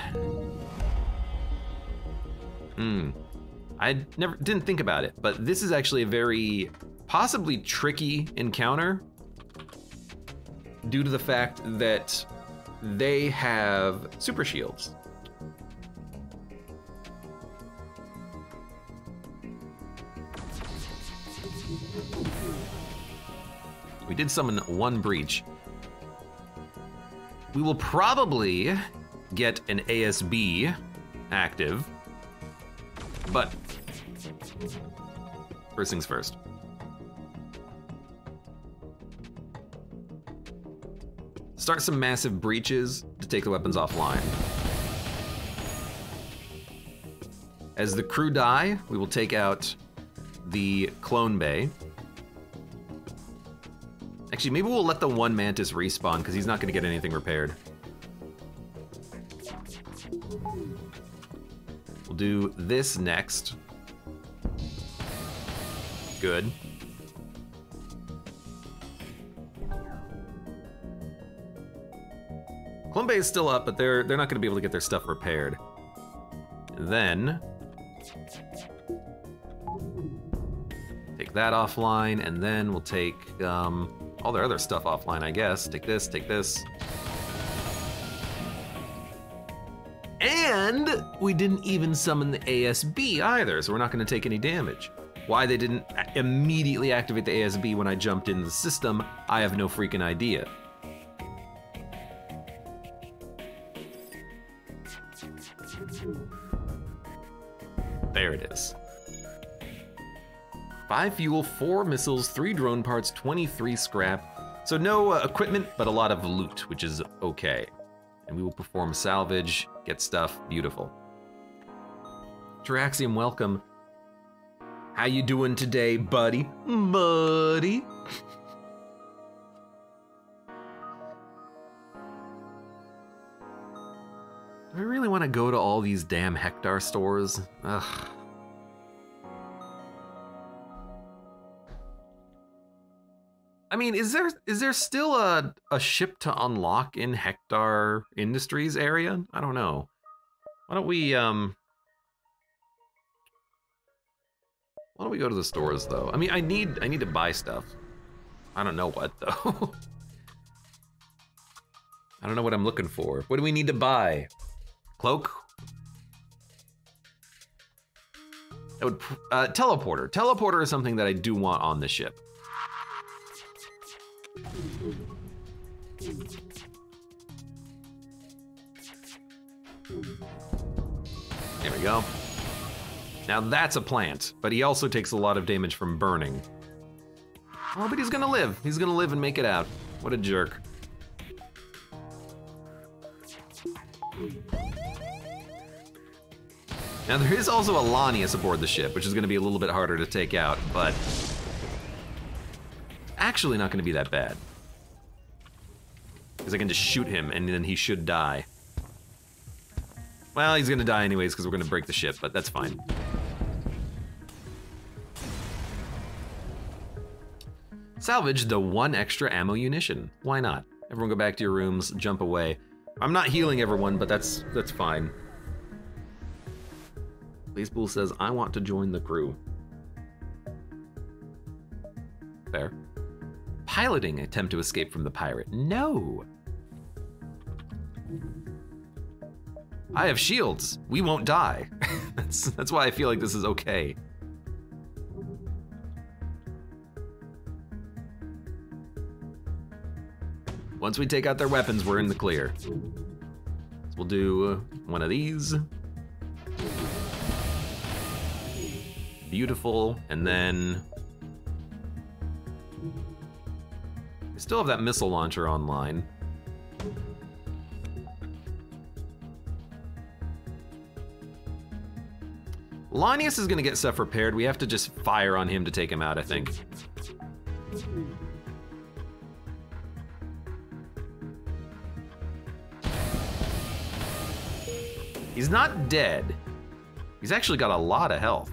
I didn't think about it, but this is actually a very possibly tricky encounter due to the fact that they have super shields. We did summon one breach. We will probably get an ASB active, but first things first. Start some massive breaches to take the weapons offline. As the crew die, we will take out the clone bay. Actually, maybe we'll let the one Mantis respawn because he's not going to get anything repaired. We'll do this next. Good. Clone Bay is still up, but they're not going to be able to get their stuff repaired. And then take that offline, and then we'll take all their other stuff offline, I guess. Take this, take this. And we didn't even summon the ASB either, so we're not gonna take any damage. Why they didn't immediately activate the ASB when I jumped in the system, I have no freaking idea. There it is. 5 fuel, 4 missiles, 3 drone parts, 23 scrap. So no equipment, but a lot of loot, which is okay. And we will perform salvage, get stuff, beautiful. Taraxium, welcome. How you doing today, buddy? Buddy? Do I really want to go to all these damn Hectare stores? Ugh. I mean, is there still a ship to unlock in Hectare Industries area? I don't know. Why don't we go to the stores though? I mean, I need to buy stuff. I don't know what though. I don't know what I'm looking for. What do we need to buy? Cloak? That would teleporter. Teleporter is something that I do want on the ship. There we go. Now that's a plant, but he also takes a lot of damage from burning. Oh, but he's gonna live. He's gonna live and make it out. What a jerk. Now there is also a Lanius aboard the ship, which is gonna be a little bit harder to take out, but actually not gonna be that bad. Because I can just shoot him and then he should die. Well, he's gonna die anyways because we're gonna break the ship, but that's fine. Salvage the 1 extra ammo munition. Why not? Everyone go back to your rooms, jump away. I'm not healing everyone, but that's fine. Blazepool says, I want to join the crew. Fair. Piloting attempt to escape from the pirate. No! I have shields. We won't die. That's why I feel like this is okay. Once we take out their weapons, we're in the clear. So we'll do one of these. Beautiful, and then... I still have that missile launcher online. Lanius is gonna get stuff repaired. We have to just fire on him to take him out, I think. He's not dead. He's actually got a lot of health.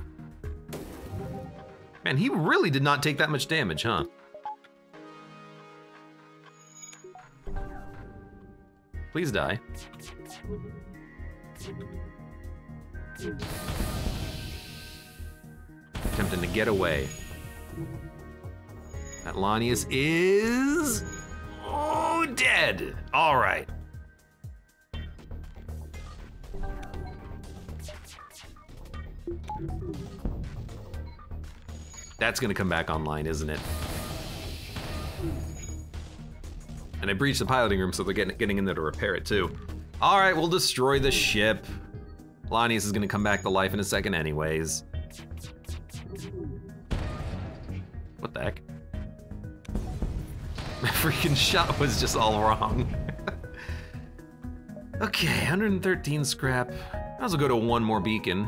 Man, he really did not take that much damage, huh? Please die. Attempting to get away. That Lanius is... oh, dead! All right. That's gonna come back online, isn't it? And I breached the piloting room, so they're getting in there to repair it too. All right, we'll destroy the ship. Lanius is gonna come back to life in a second anyways. What the heck? My freaking shot was just all wrong. Okay, 113 scrap. Might as well go to one more beacon.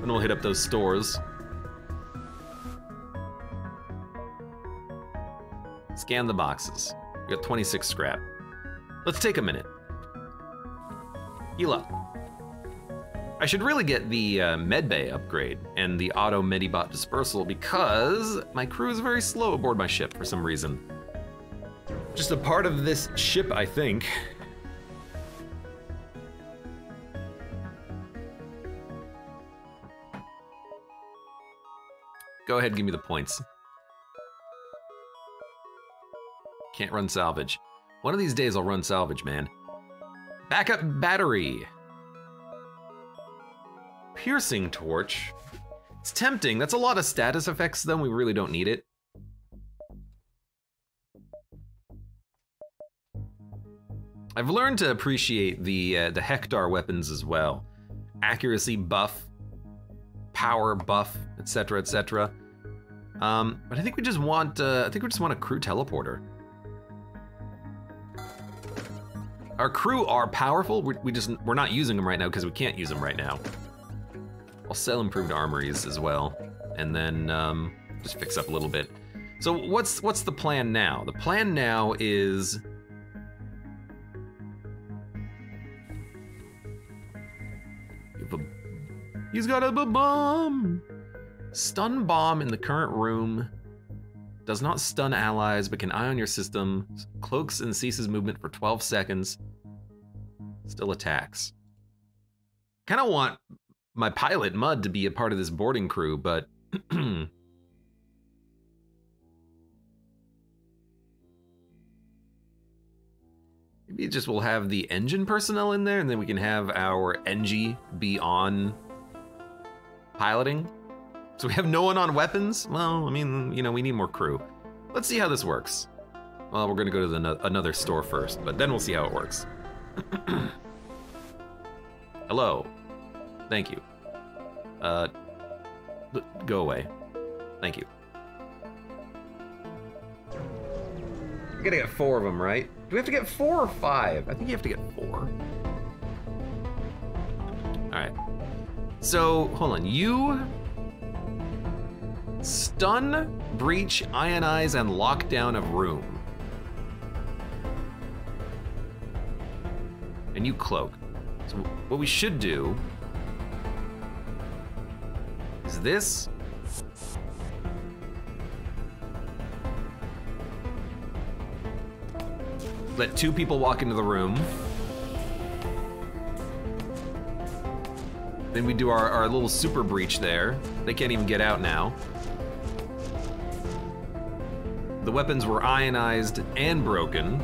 Then we'll hit up those stores. Scan the boxes. We got 26 scrap. Let's take a minute. Heal up. I should really get the medbay upgrade and the auto medibot dispersal because my crew is very slow aboard my ship for some reason. Just a part of this ship, I think. Go ahead, give me the points. Can't run salvage. One of these days I'll run salvage, man. Backup battery. Piercing torch. It's tempting. That's a lot of status effects, though. We really don't need it. I've learned to appreciate the Hector weapons as well. Accuracy buff, power buff, etc., etc. But I think we just want a crew teleporter. Our crew are powerful. We're not using them right now because we can't use them right now. I'll sell improved armories as well, and then just fix up a little bit. So what's the plan now? The plan now is he's got a bomb. Stun bomb in the current room. Does not stun allies, but can ion your system. Cloaks and ceases movement for 12 seconds. Still attacks. Kind of want my pilot, Mud, to be a part of this boarding crew, but... maybe just we'll have the engine personnel in there, and then we can have our NG be on piloting. So we have no one on weapons? Well, I mean, you know, we need more crew. Let's see how this works. Well, we're gonna go to another store first, but then we'll see how it works. Hello. Thank you. Go away. Thank you. We gotta get 4 of them, right? Do we have to get 4 or 5? I think you have to get 4. Alright. So, hold on. You... stun, breach, ionize, and lockdown of room. And you cloak. So what we should do is this. Let 2 people walk into the room. Then we do our little super breach there. They can't even get out now. The weapons were ionized and broken.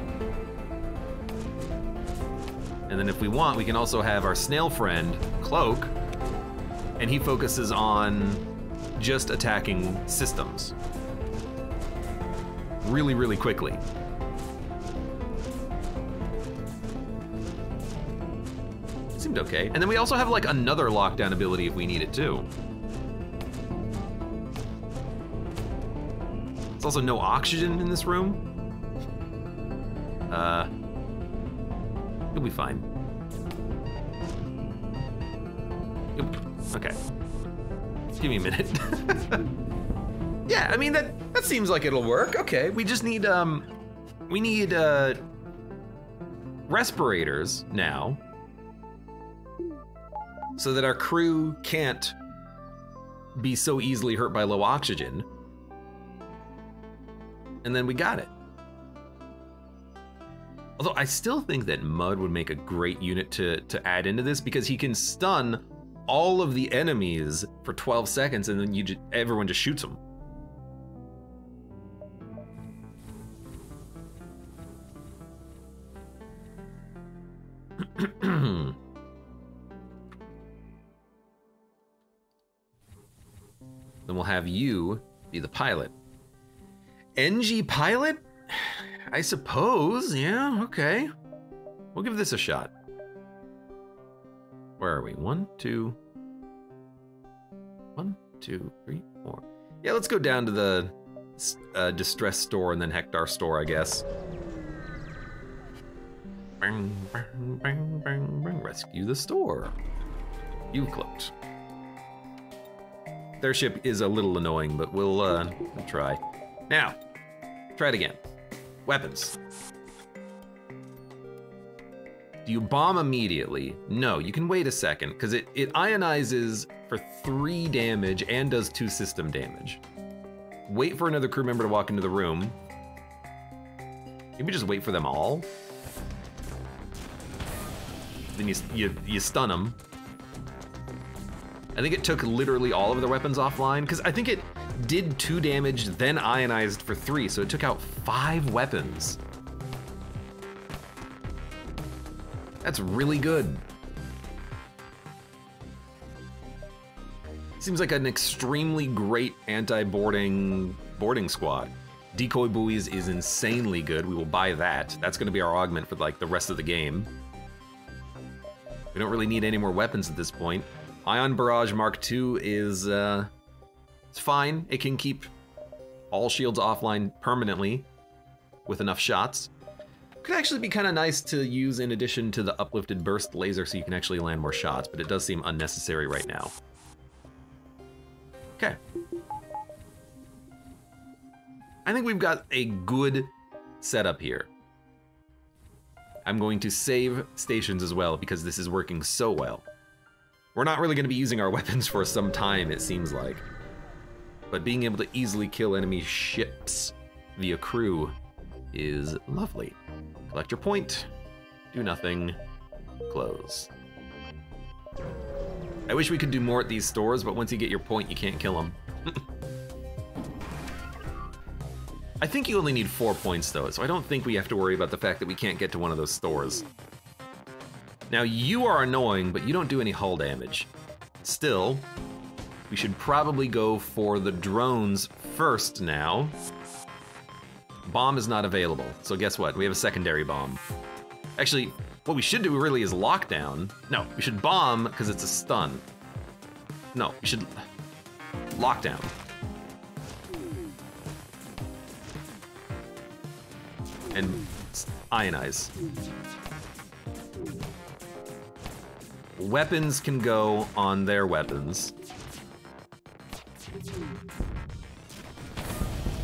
And then if we want, we can also have our snail friend, Cloak, and he focuses on just attacking systems. Really, really quickly. seemed okay. And then we also have like another lockdown ability if we need it too. There's also no oxygen in this room. It'll be fine. Okay. Give me a minute. Yeah, I mean, that seems like it'll work. Okay, we just need, we need, respirators now. So that our crew can't be so easily hurt by low oxygen. And then we got it. Although I still think that Mud would make a great unit to add into this because he can stun all of the enemies for 12 seconds and then you just, everyone just shoots them. Then we'll have you be the pilot. NG pilot? I suppose, yeah, okay. We'll give this a shot. Where are we? One, two, three, four. Yeah, let's go down to the distress store and then Hector store, I guess. Bang, bang, bang, bang, bang. Rescue the store. You clicked. Their ship is a little annoying, but we'll try. Now, try it again. Weapons. Do you bomb immediately? No, you can wait a second, because it ionizes for 3 damage and does 2 system damage. Wait for another crew member to walk into the room. Maybe just wait for them all. Then you stun them. I think it took literally all of their weapons offline, because I think it did 2 damage, then ionized for 3, so it took out 5 weapons. That's really good. Seems like an extremely great anti-boarding squad. Decoy Buoys is insanely good, we will buy that. That's gonna be our augment for like the rest of the game. We don't really need any more weapons at this point. Ion Barrage Mark II is, it's fine, it can keep all shields offline permanently with enough shots. Could actually be kind of nice to use in addition to the uplifted burst laser so you can actually land more shots, but it does seem unnecessary right now. Okay. I think we've got a good setup here. I'm going to save stations as well because this is working so well. We're not really going to be using our weapons for some time, it seems like. But being able to easily kill enemy ships via crew is lovely. Collect your point, do nothing, close. I wish we could do more at these stores, but once you get your point, you can't kill them. I think you only need 4 points though, so I don't think we have to worry about the fact that we can't get to one of those stores. Now you are annoying, but you don't do any hull damage. Still, we should probably go for the drones first now. Bomb is not available, so guess what? We have a secondary bomb. Actually, what we should do really is lockdown. No, we should bomb, because it's a stun. No, we should lockdown. And ionize. Weapons can go on their weapons.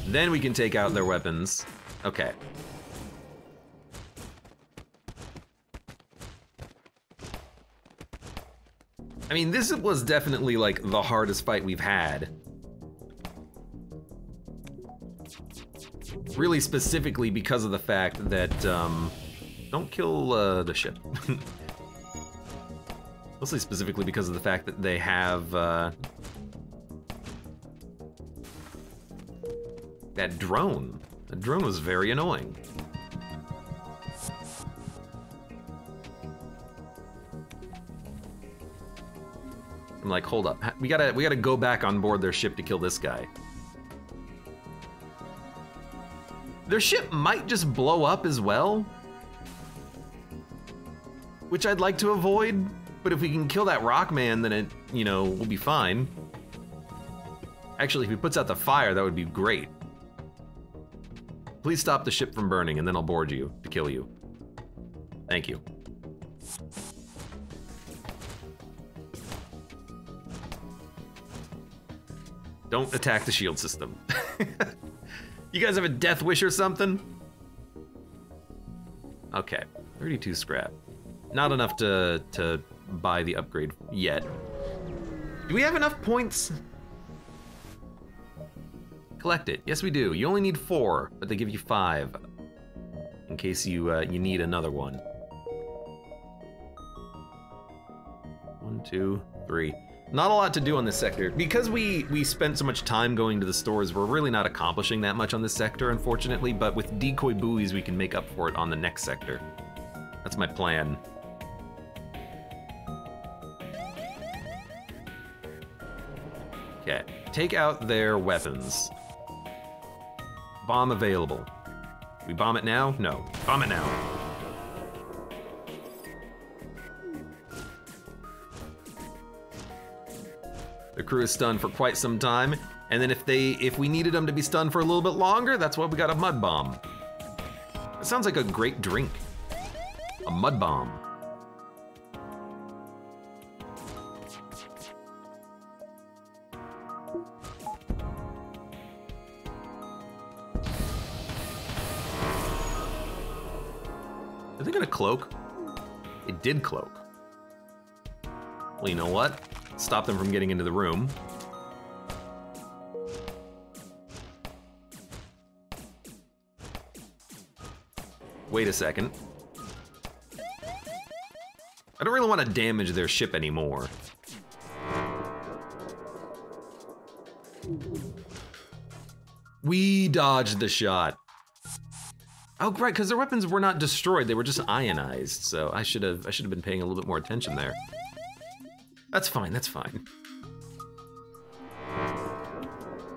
Then we can take out their weapons. Okay. I mean, this was definitely like the hardest fight we've had. Really specifically because of the fact that, don't kill the ship. Mostly specifically because of the fact that they have, that drone. That drone was very annoying. I'm like, hold up. We gotta go back on board their ship to kill this guy. Their ship might just blow up as well, which I'd like to avoid, But if we can kill that Rock Man, then it, you know, we'll be fine. Actually, if he puts out the fire, that would be great. Please stop the ship from burning, and then I'll board you to kill you. Thank you. Don't attack the shield system. You guys have a death wish or something? Okay, 32 scrap. Not enough to buy the upgrade yet. Do we have enough points? Collect it. Yes, we do. You only need 4, but they give you 5 in case you you need another one. 1, 2, 3. Not a lot to do on this sector. Because we spent so much time going to the stores, we're really not accomplishing that much on this sector, unfortunately, but with decoy buoys, we can make up for it on the next sector. That's my plan. Okay, take out their weapons. Bomb available. We bomb it now? No. Bomb it now. The crew is stunned for quite some time, and then if we needed them to be stunned for a little bit longer, that's why we got a mud bomb. That sounds like a great drink. A mud bomb. Are they gonna cloak? It did cloak. Well, you know what? Stop them from getting into the room. Wait a second. I don't really want to damage their ship anymore. We dodged the shot. Oh, right, because their weapons were not destroyed, they were just ionized, so I should have been paying a little bit more attention there. That's fine, that's fine.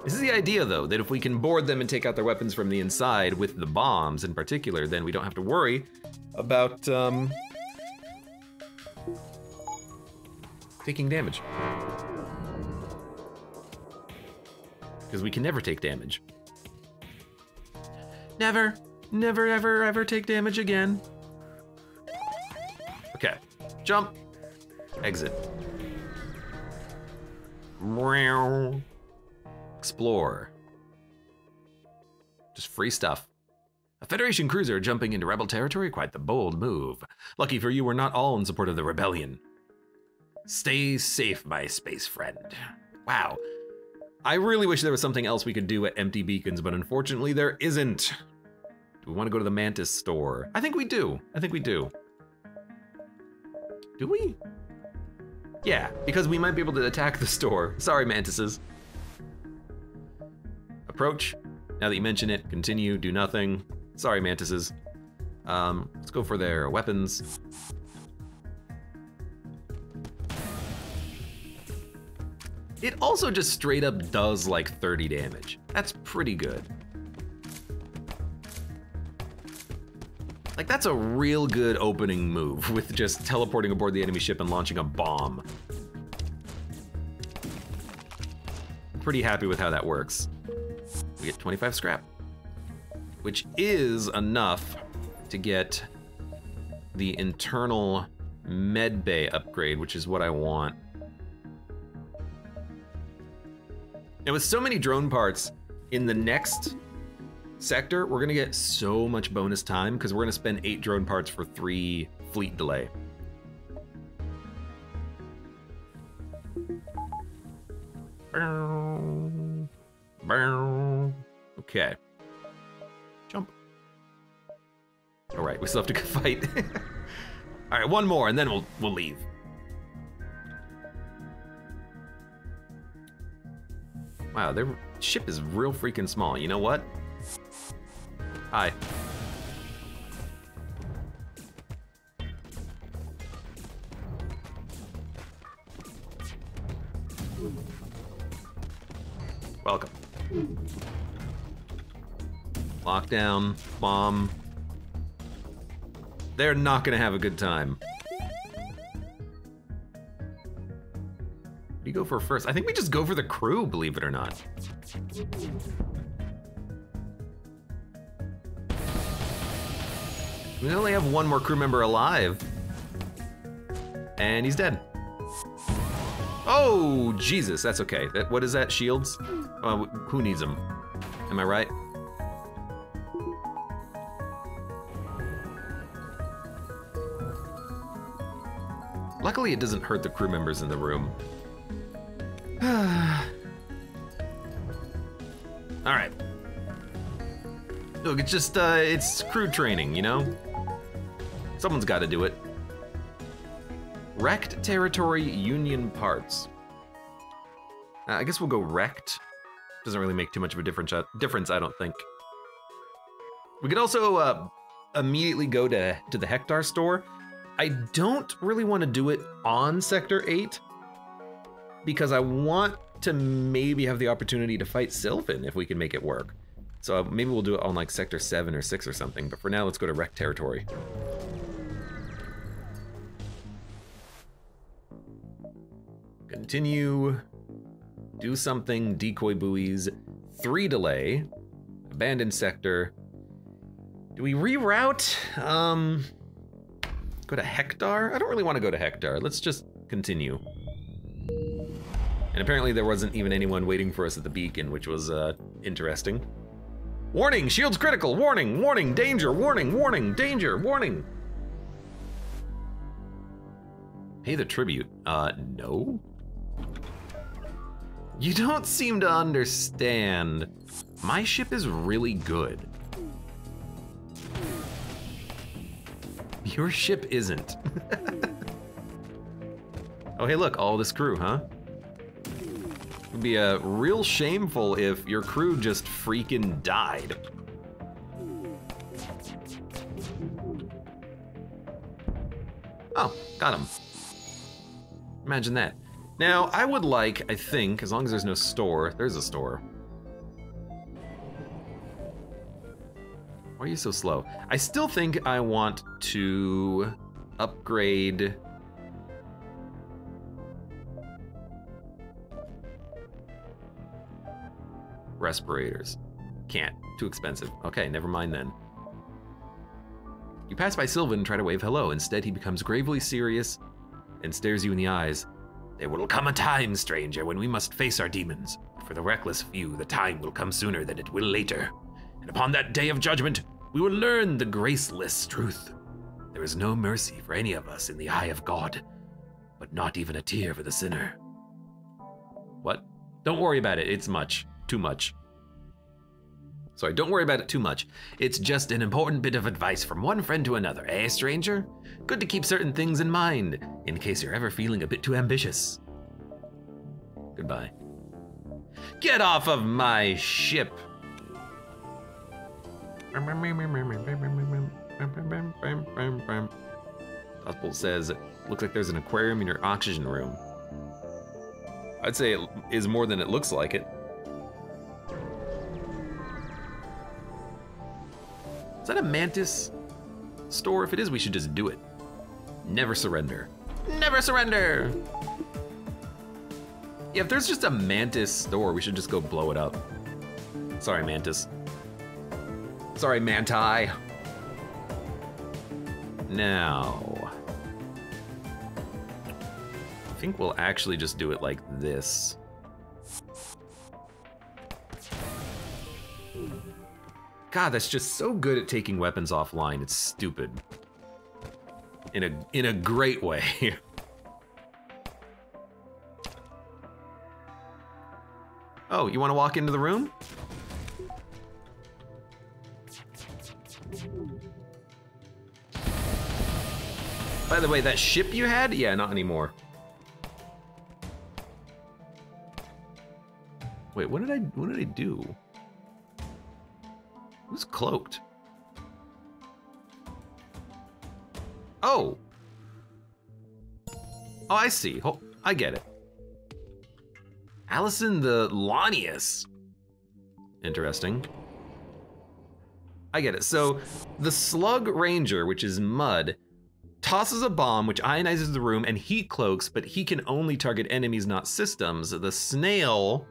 This is the idea, though, that if we can board them and take out their weapons from the inside, with the bombs in particular, then we don't have to worry about taking damage. Because we can never take damage. Never, never, ever, ever take damage again. Okay, jump, exit. Explore. Just free stuff. A Federation cruiser jumping into Rebel territory? Quite the bold move. Lucky for you, we're not all in support of the rebellion. Stay safe, my space friend. Wow. I really wish there was something else we could do at empty beacons, but unfortunately there isn't. Do we want to go to the Mantis store? I think we do. I think we do. Do we? Yeah, because we might be able to attack the store. Sorry, Mantises. Approach. Now that you mention it, continue, do nothing. Sorry, Mantises. Let's go for their weapons. It also just straight up does like 30 damage. That's pretty good. Like, that's a real good opening move with just teleporting aboard the enemy ship and launching a bomb. I'm pretty happy with how that works. We get 25 scrap, which is enough to get the internal med bay upgrade, which is what I want. And with so many drone parts in the next sector, we're gonna get so much bonus time because we're gonna spend 8 drone parts for 3 fleet delay. Okay. Jump. All right, we still have to fight. All right, one more and then we'll leave. Wow, their ship is real freaking small. You know what? Hi. Welcome. Lockdown, bomb. They're not gonna have a good time. for first? I think we just go for the crew, believe it or not. We only have one more crew member alive. And he's dead. Oh, Jesus, that's okay. That, what is that, shields? Who needs them? Am I right? Luckily, it doesn't hurt the crew members in the room. All right. Look, it's just, it's crew training, you know? Someone's got to do it. Wrecked Territory Union Parts. I guess we'll go wrecked. Doesn't really make too much of a difference, I don't think. We could also immediately go to the Hectare store. I don't really want to do it on Sector 8 because I want to maybe have the opportunity to fight Sylvan if we can make it work. So maybe we'll do it on like Sector 7 or 6 or something, but for now let's go to Wreck Territory. Continue, do something, decoy buoys, 3 delay, abandoned sector. Do we reroute? Go to Hectare? I don't really want to go to Hectare. Let's just continue. And apparently there wasn't even anyone waiting for us at the beacon, which was interesting. Warning, shields critical, warning, warning, danger, warning, warning, danger, warning. Pay the tribute, no? You don't seem to understand. My ship is really good. Your ship isn't. Oh, hey, look, all this crew, huh? It would be a real shameful if your crew just freaking died. Oh, got him. Imagine that. Now, I would like, I think, as long as there's no store, there's a store. Why are you so slow? I still think I want to upgrade. Respirators. Can't, too expensive. Okay, never mind then. You pass by Sylvan and try to wave hello. Instead, he becomes gravely serious and stares you in the eyes. There will come a time, stranger, when we must face our demons. For the reckless few, the time will come sooner than it will later. And upon that day of judgment, we will learn the graceless truth. There is no mercy for any of us in the eye of God, but not even a tear for the sinner. What? Don't worry about it. It's much. Too much. Sorry, don't worry about it too much. It's just an important bit of advice from one friend to another, eh, stranger? Good to keep certain things in mind, in case you're ever feeling a bit too ambitious. Goodbye. Get off of my ship! Dustbolt says, looks like there's an aquarium in your oxygen room. I'd say it is more than it looks like it. Is that a Mantis store? If it is, we should just do it. Never surrender. Never surrender! Yeah, if there's just a Mantis store, we should just go blow it up. Sorry, Mantis. Sorry, Manti. Now, I think we'll actually just do it like this. God, that's just so good at taking weapons offline. It's stupid. In a great way. Oh, you want to walk into the room? By the way, that ship you had? Yeah, not anymore. Wait, what did I do? Who's cloaked? Oh! Oh, I see. Oh, I get it. Allison the Lanius. Interesting. I get it. So, the Slug Ranger, which is Mud, tosses a bomb which ionizes the room and heat cloaks, but he can only target enemies, not systems. The snail,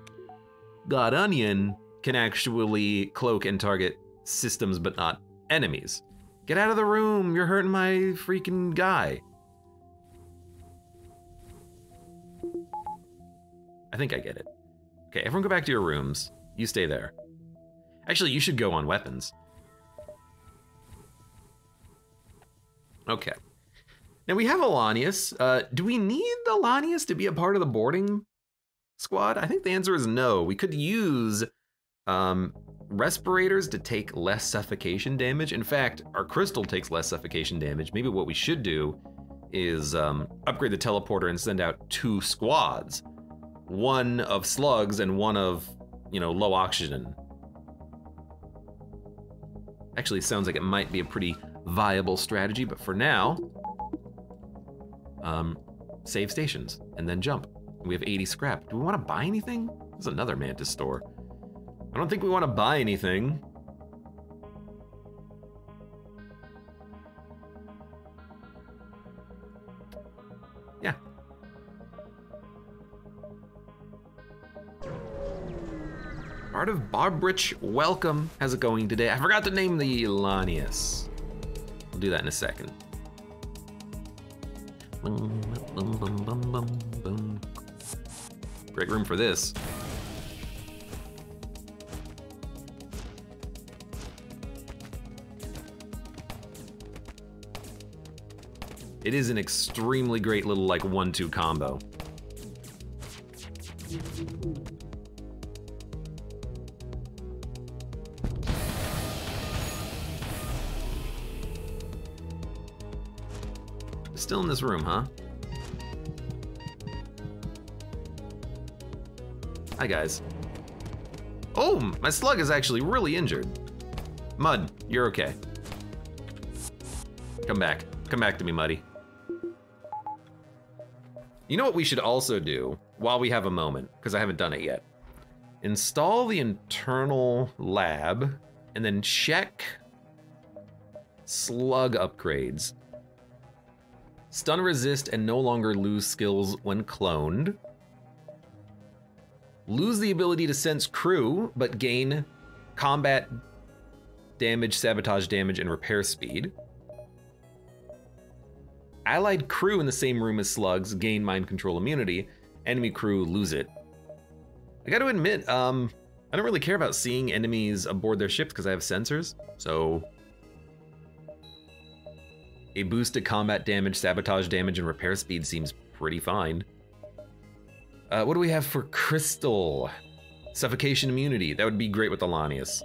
God Onion, can actually cloak and target systems, but not enemies. Get out of the room, you're hurting my freaking guy. I think I get it. Okay, everyone go back to your rooms. You stay there. Actually, you should go on weapons. Okay. Now we have a Lanius. Do we need the Lanius to be a part of the boarding squad? I think the answer is no. We could use respirators to take less suffocation damage. In fact, our crystal takes less suffocation damage. Maybe what we should do is upgrade the teleporter and send out two squads. One of slugs and one of, you know, low oxygen. Actually, sounds like it might be a pretty viable strategy, but for now, save stations and then jump. We have 80 scrap. Do we want to buy anything? There's another Mantis store. I don't think we want to buy anything. Yeah. Part of Barbrich, welcome. How's it going today? I forgot to name the Lanius. We'll do that in a second. Great room for this. It is an extremely great little like 1-2 combo. Still in this room, huh? Hi, guys. Oh, my slug is actually really injured. Mud, you're okay. Come back. Come back to me, Muddy. You know what we should also do while we have a moment, because I haven't done it yet. Install the internal lab and then check slug upgrades. Stun resist and no longer lose skills when cloned. Lose the ability to sense crew, but gain combat damage, sabotage damage, and repair speed. Allied crew in the same room as slugs gain mind control immunity. Enemy crew lose it. I gotta admit, I don't really care about seeing enemies aboard their ships because I have sensors, so... A boost to combat damage, sabotage damage, and repair speed seems pretty fine. What do we have for crystal? Suffocation immunity. That would be great with the Lanius.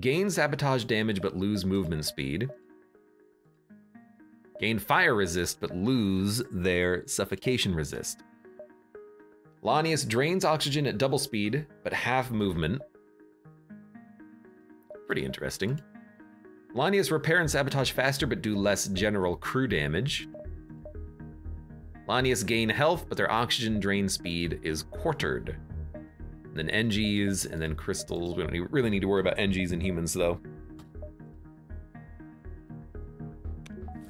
Gain sabotage damage but lose movement speed. Gain fire resist but lose their suffocation resist. Lanius drains oxygen at double speed but half movement. Pretty interesting. Lanius repair and sabotage faster, but do less general crew damage. Lanius gain health, but their oxygen drain speed is quartered. And then NGs, and then crystals. We don't really need to worry about NGs and humans, though.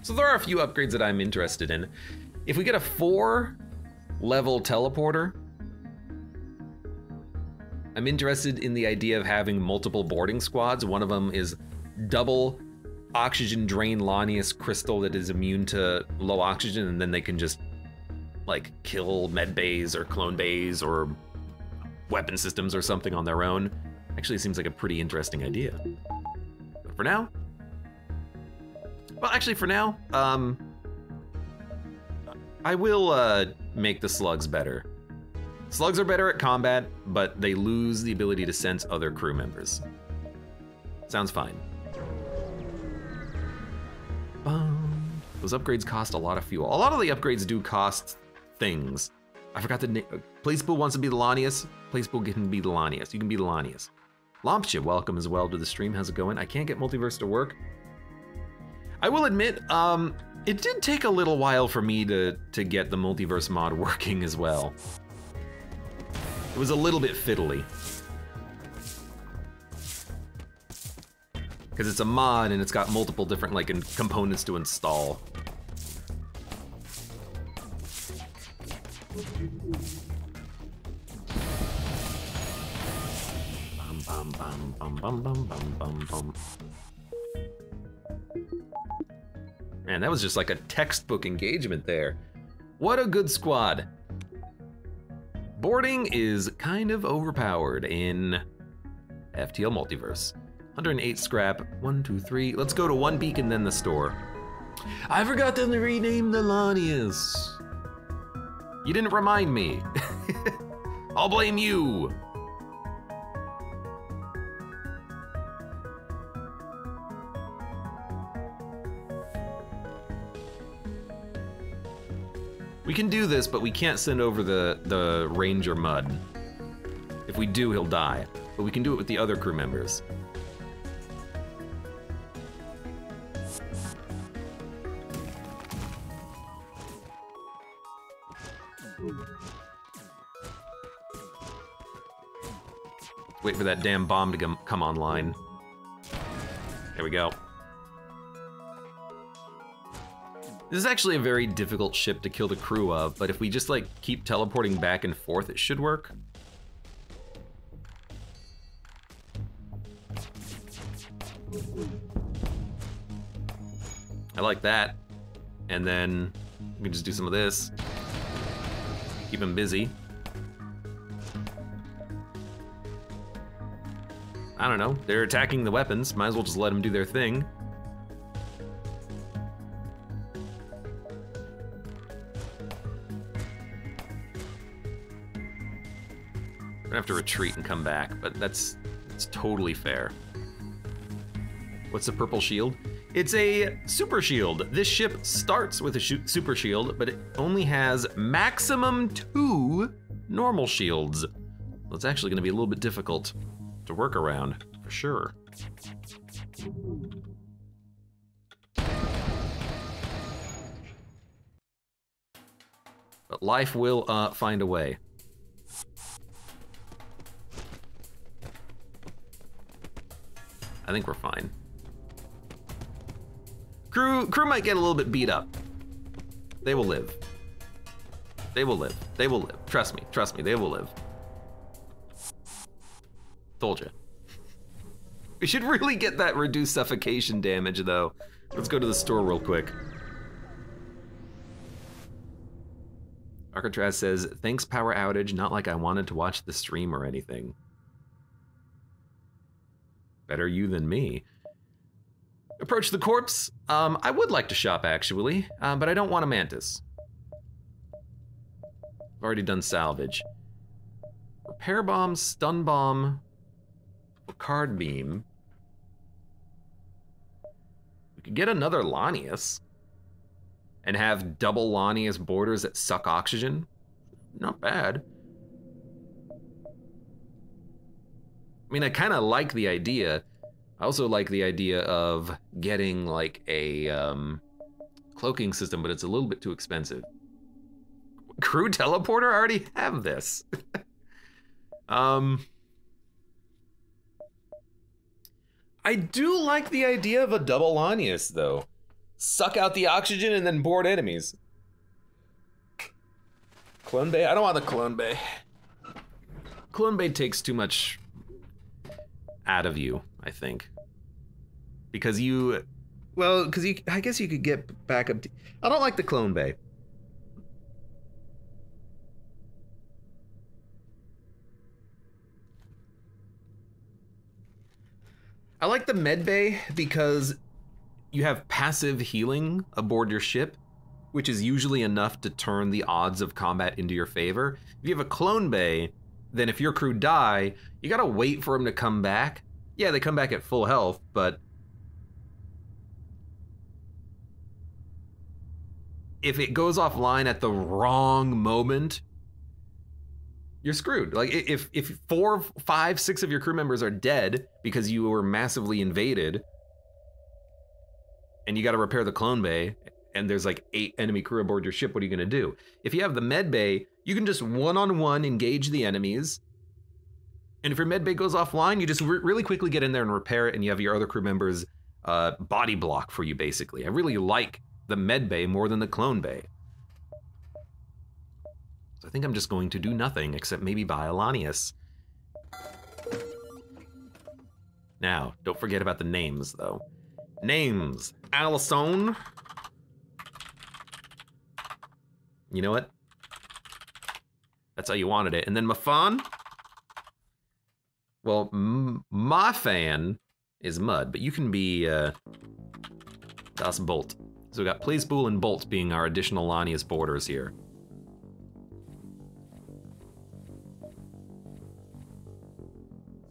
So there are a few upgrades that I'm interested in. If we get a 4-level teleporter, I'm interested in the idea of having multiple boarding squads. One of them is double oxygen drain Lanius crystal that is immune to low oxygen, and then they can just like kill med bays or clone bays or weapon systems or something on their own. Actually seems like a pretty interesting idea. But for now, I will make the slugs better. Slugs are better at combat, but they lose the ability to sense other crew members. Sounds fine. Those upgrades cost a lot of fuel. A lot of the upgrades do cost things. I forgot the name. Placepool wants to be the Lanius. Placepool can be the Lanius. You can be the Lanius. Lompcha, welcome as well to the stream. How's it going? I can't get Multiverse to work. I will admit, it did take a little while for me to get the Multiverse mod working as well. It was a little bit fiddly. because it's a mod and it's got multiple different like components to install. Man, that was just like a textbook engagement there. What a good squad. Boarding is kind of overpowered in FTL Multiverse. 108 scrap, 1, 2, 3. Let's go to One Beacon, then the store. I forgot to rename the Lanius. You didn't remind me. I'll blame you. We can do this, but we can't send over the Ranger Mud. If we do, he'll die. But we can do it with the other crew members. Wait for that damn bomb to come online. There we go. This is actually a very difficult ship to kill the crew of, but if we just like keep teleporting back and forth, it should work. I like that. And then we can just do some of this. Keep him busy. I don't know, they're attacking the weapons. Might as well just let them do their thing. Gonna have to retreat and come back, but that's totally fair. What's the purple shield? It's a super shield. This ship starts with a super shield, but it only has maximum 2 normal shields. Well, it's actually gonna be a little bit difficult to work around, for sure. But life will find a way. I think we're fine. Crew might get a little bit beat up. They will live. They will live. They will live. Trust me. Trust me. They will live. Told you. We should really get that reduced suffocation damage, though. Let's go to the store real quick. Arcatraz says, "Thanks, power outage. Not like I wanted to watch the stream or anything." Better you than me. Approach the corpse. I would like to shop, actually, but I don't want a Mantis. I've already done salvage. Repair bomb, stun bomb, card beam. We could get another Lanius and have double Lanius boarders that suck oxygen. Not bad. I mean, I kind of like the idea. I also like the idea of getting like a cloaking system, but it's a little bit too expensive. Crew teleporter? I already have this. I do like the idea of a double Lanius, though. Suck out the oxygen and then board enemies. Clone Bay? I don't want the Clone Bay. Clone Bay takes too much out of you, I think. Because you, well, because you, I guess you could get back up to, I don't like the Clone Bay. I like the med bay because you have passive healing aboard your ship, which is usually enough to turn the odds of combat into your favor. If you have a Clone Bay, then if your crew die, you gotta wait for them to come back. Yeah, they come back at full health, but if it goes offline at the wrong moment, you're screwed. Like if 4, 5, 6 of your crew members are dead because you were massively invaded and you gotta repair the Clone Bay and there's like 8 enemy crew aboard your ship, what are you gonna do? If you have the med bay, you can just one-on-one engage the enemies And if your medbay goes offline, you just really quickly get in there and repair it, and you have your other crew members body block for you, basically. I really like the medbay more than the clone bay. So I think I'm just going to do nothing except maybe buy a Lanius. Now, don't forget about the names, though. Names. Alison. You know what? That's how you wanted it. And then Mafan? Well, Mafan is Mud, but you can be Das Bolt. So we got Plazebool and Bolt being our additional Lanius borders here.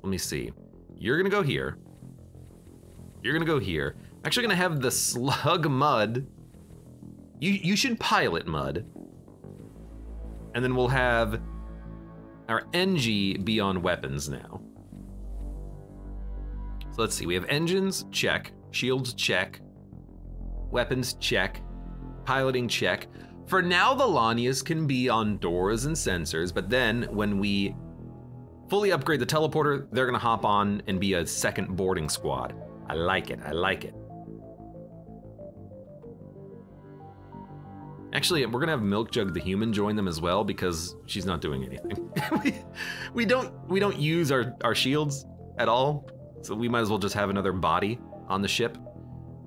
Let me see. You're gonna go here. You're gonna go here. I'm actually gonna have the Slug Mud. You should pilot Mud. And then we'll have our NG be on weapons now. So let's see, we have engines, check. Shields, check. Weapons, check. Piloting, check. For now, the Lanius can be on doors and sensors, but then when we fully upgrade the teleporter, they're gonna hop on and be a second boarding squad. I like it, I like it. Actually, we're gonna have Milkjug the human join them as well because she's not doing anything. we don't use our shields at all, so we might as well just have another body on the ship.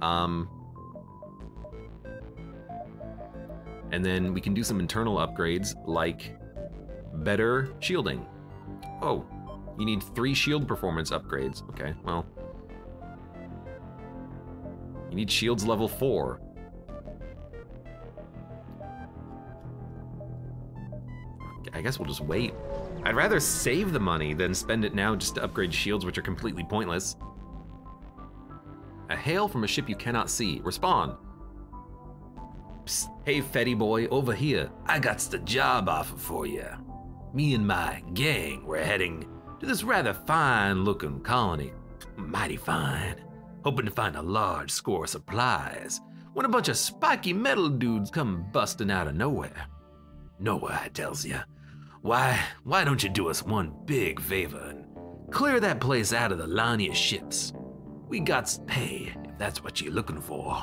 And then we can do some internal upgrades like better shielding. Oh, you need 3 shield performance upgrades. Okay, well. You need shields level 4. I guess we'll just wait. I'd rather save the money than spend it now just to upgrade shields, which are completely pointless. A hail from a ship you cannot see. Respond. Psst, hey, Fetty boy, over here. I got the job offer for you. Me and my gang were heading to this rather fine-looking colony, mighty fine, hoping to find a large score of supplies, when a bunch of spiky metal dudes come busting out of nowhere. Nowhere, I tells ya. Why don't you do us one big favor and clear that place out of the Lanius ships? We got's pay, if that's what you're looking for.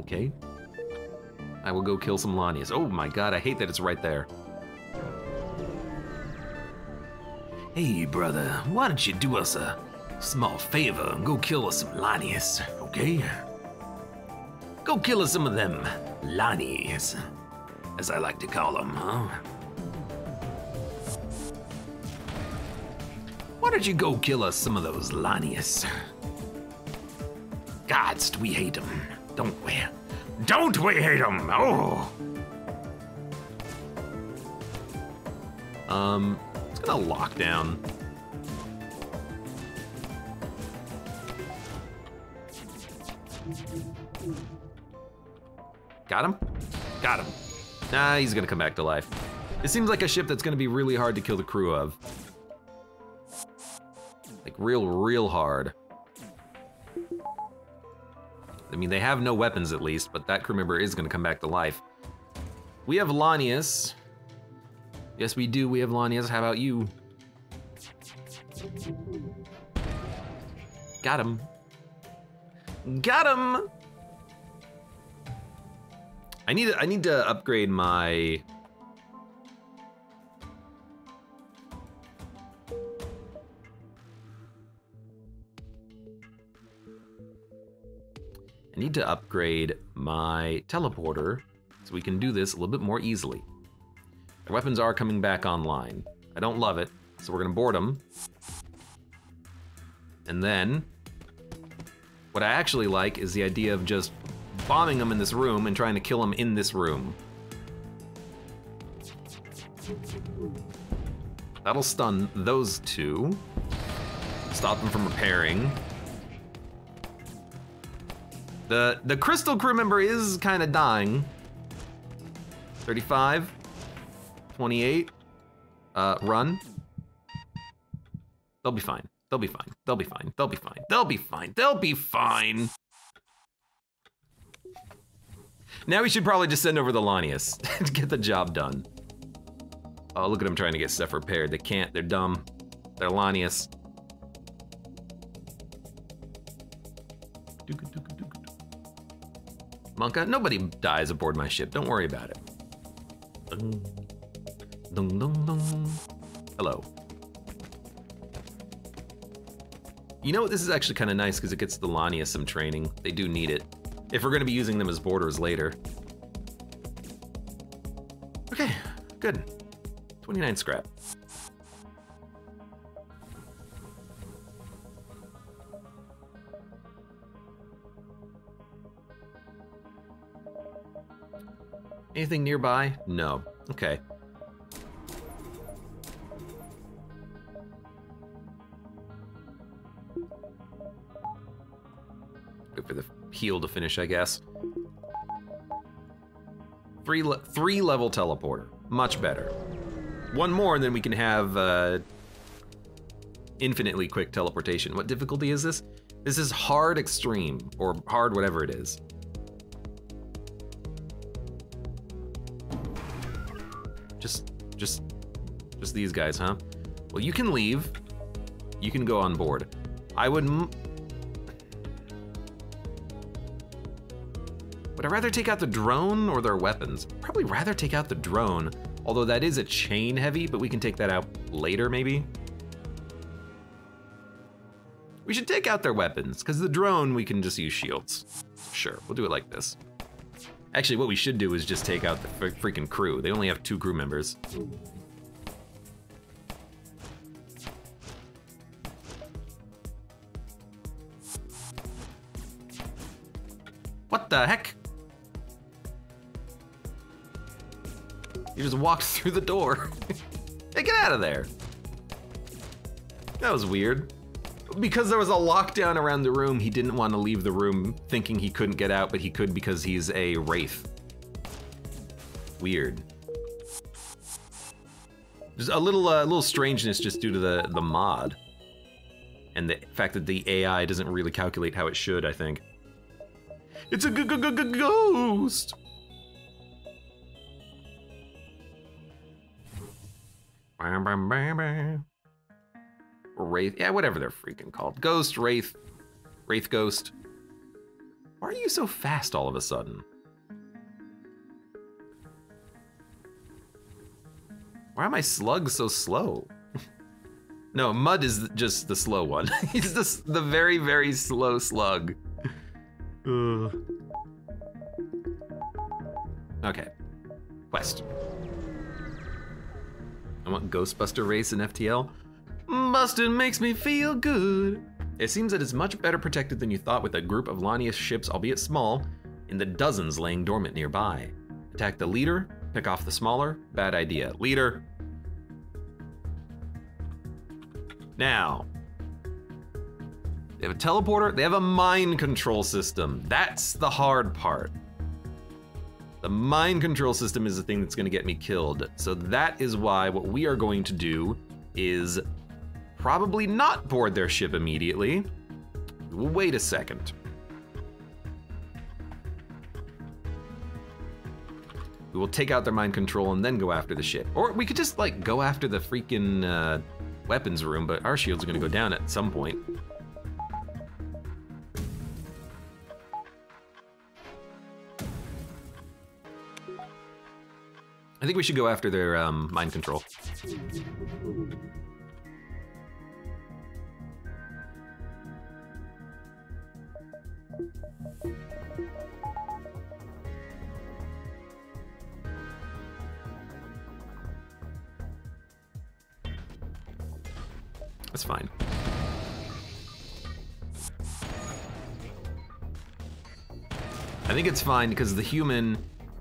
Okay. I will go kill some Lanius. Oh my god, I hate that it's right there. Hey brother, why don't you do us a small favor and go kill us some Lanius, okay? Go kill us some of them Lanius, as I like to call them, huh? Why don't you go kill us some of those Lanius? Gods, we hate them, don't we? Don't we hate them? Oh! It's gonna lock down. Got him? Got him. Nah, he's gonna come back to life. It seems like a ship that's gonna be really hard to kill the crew of. Like real hard. I mean, they have no weapons at least, but that crew member is gonna come back to life. We have Lanius. Yes, we do, we have Lanius. How about you? Got him. Got him! I need to upgrade my... I need to upgrade my teleporter so we can do this a little bit more easily. Our weapons are coming back online. I don't love it, so we're gonna board them. And then, what I actually like is the idea of just bombing them in this room and trying to kill them in this room. That'll stun those two. Stop them from repairing. The crystal crew member is kind of dying. 35, 28, run. They'll be fine, they'll be fine, they'll be fine, they'll be fine, they'll be fine, they'll be fine. Now we should probably just send over the Lanius to get the job done. Oh, look at them trying to get stuff repaired. They can't, they're dumb. They're Lanius. Monka, nobody dies aboard my ship. Don't worry about it. Hello. You know what? This is actually kind of nice because it gets the Lanius some training. They do need it. If we're going to be using them as boarders later. Okay, good. 29 scrap. Anything nearby? No. Okay. Good for the heel to finish, I guess. Three level teleporter. Much better. One more and then we can have infinitely quick teleportation. What difficulty is this? This is hard extreme, or hard whatever it is. Just these guys, huh? Well, you can leave. You can go on board. I would... Would I rather take out the drone or their weapons? Probably rather take out the drone, although that is a chain heavy, but we can take that out later, maybe. We should take out their weapons, because the drone, we can just use shields. Sure, we'll do it like this. Actually, what we should do is just take out the freaking crew. They only have 2 crew members. What the heck? You just walked through the door. Hey, get out of there. That was weird. Because there was a lockdown around the room, he didn't want to leave the room thinking he couldn't get out, but he could because he's a Wraith. Weird. There's a little strangeness just due to the mod. And the fact that the AI doesn't really calculate how it should, I think. It's a ghost! Bam, bam, bam, bam. Wraith, yeah, whatever they're freaking called. Ghost, Wraith, Wraith Ghost. Why are you so fast all of a sudden? Why are my slugs so slow? No, Mud is just the slow one. He's just the very, very slow slug. Okay, quest. I want Ghostbuster race in FTL. Bustin' makes me feel good. It seems that it's much better protected than you thought with a group of Lanius ships, albeit small, in the dozens laying dormant nearby. Attack the leader, pick off the smaller, bad idea. Leader. Now. They have a teleporter, they have a mind control system. That's the hard part. The mind control system is the thing that's gonna get me killed. So that is why what we are going to do is probably not board their ship immediately. We'll wait a second. We will take out their mind control and then go after the ship. Or we could just like go after the freaking weapons room, but our shields are gonna go down at some point. I think we should go after their mind control. That's fine. I think it's fine because the human,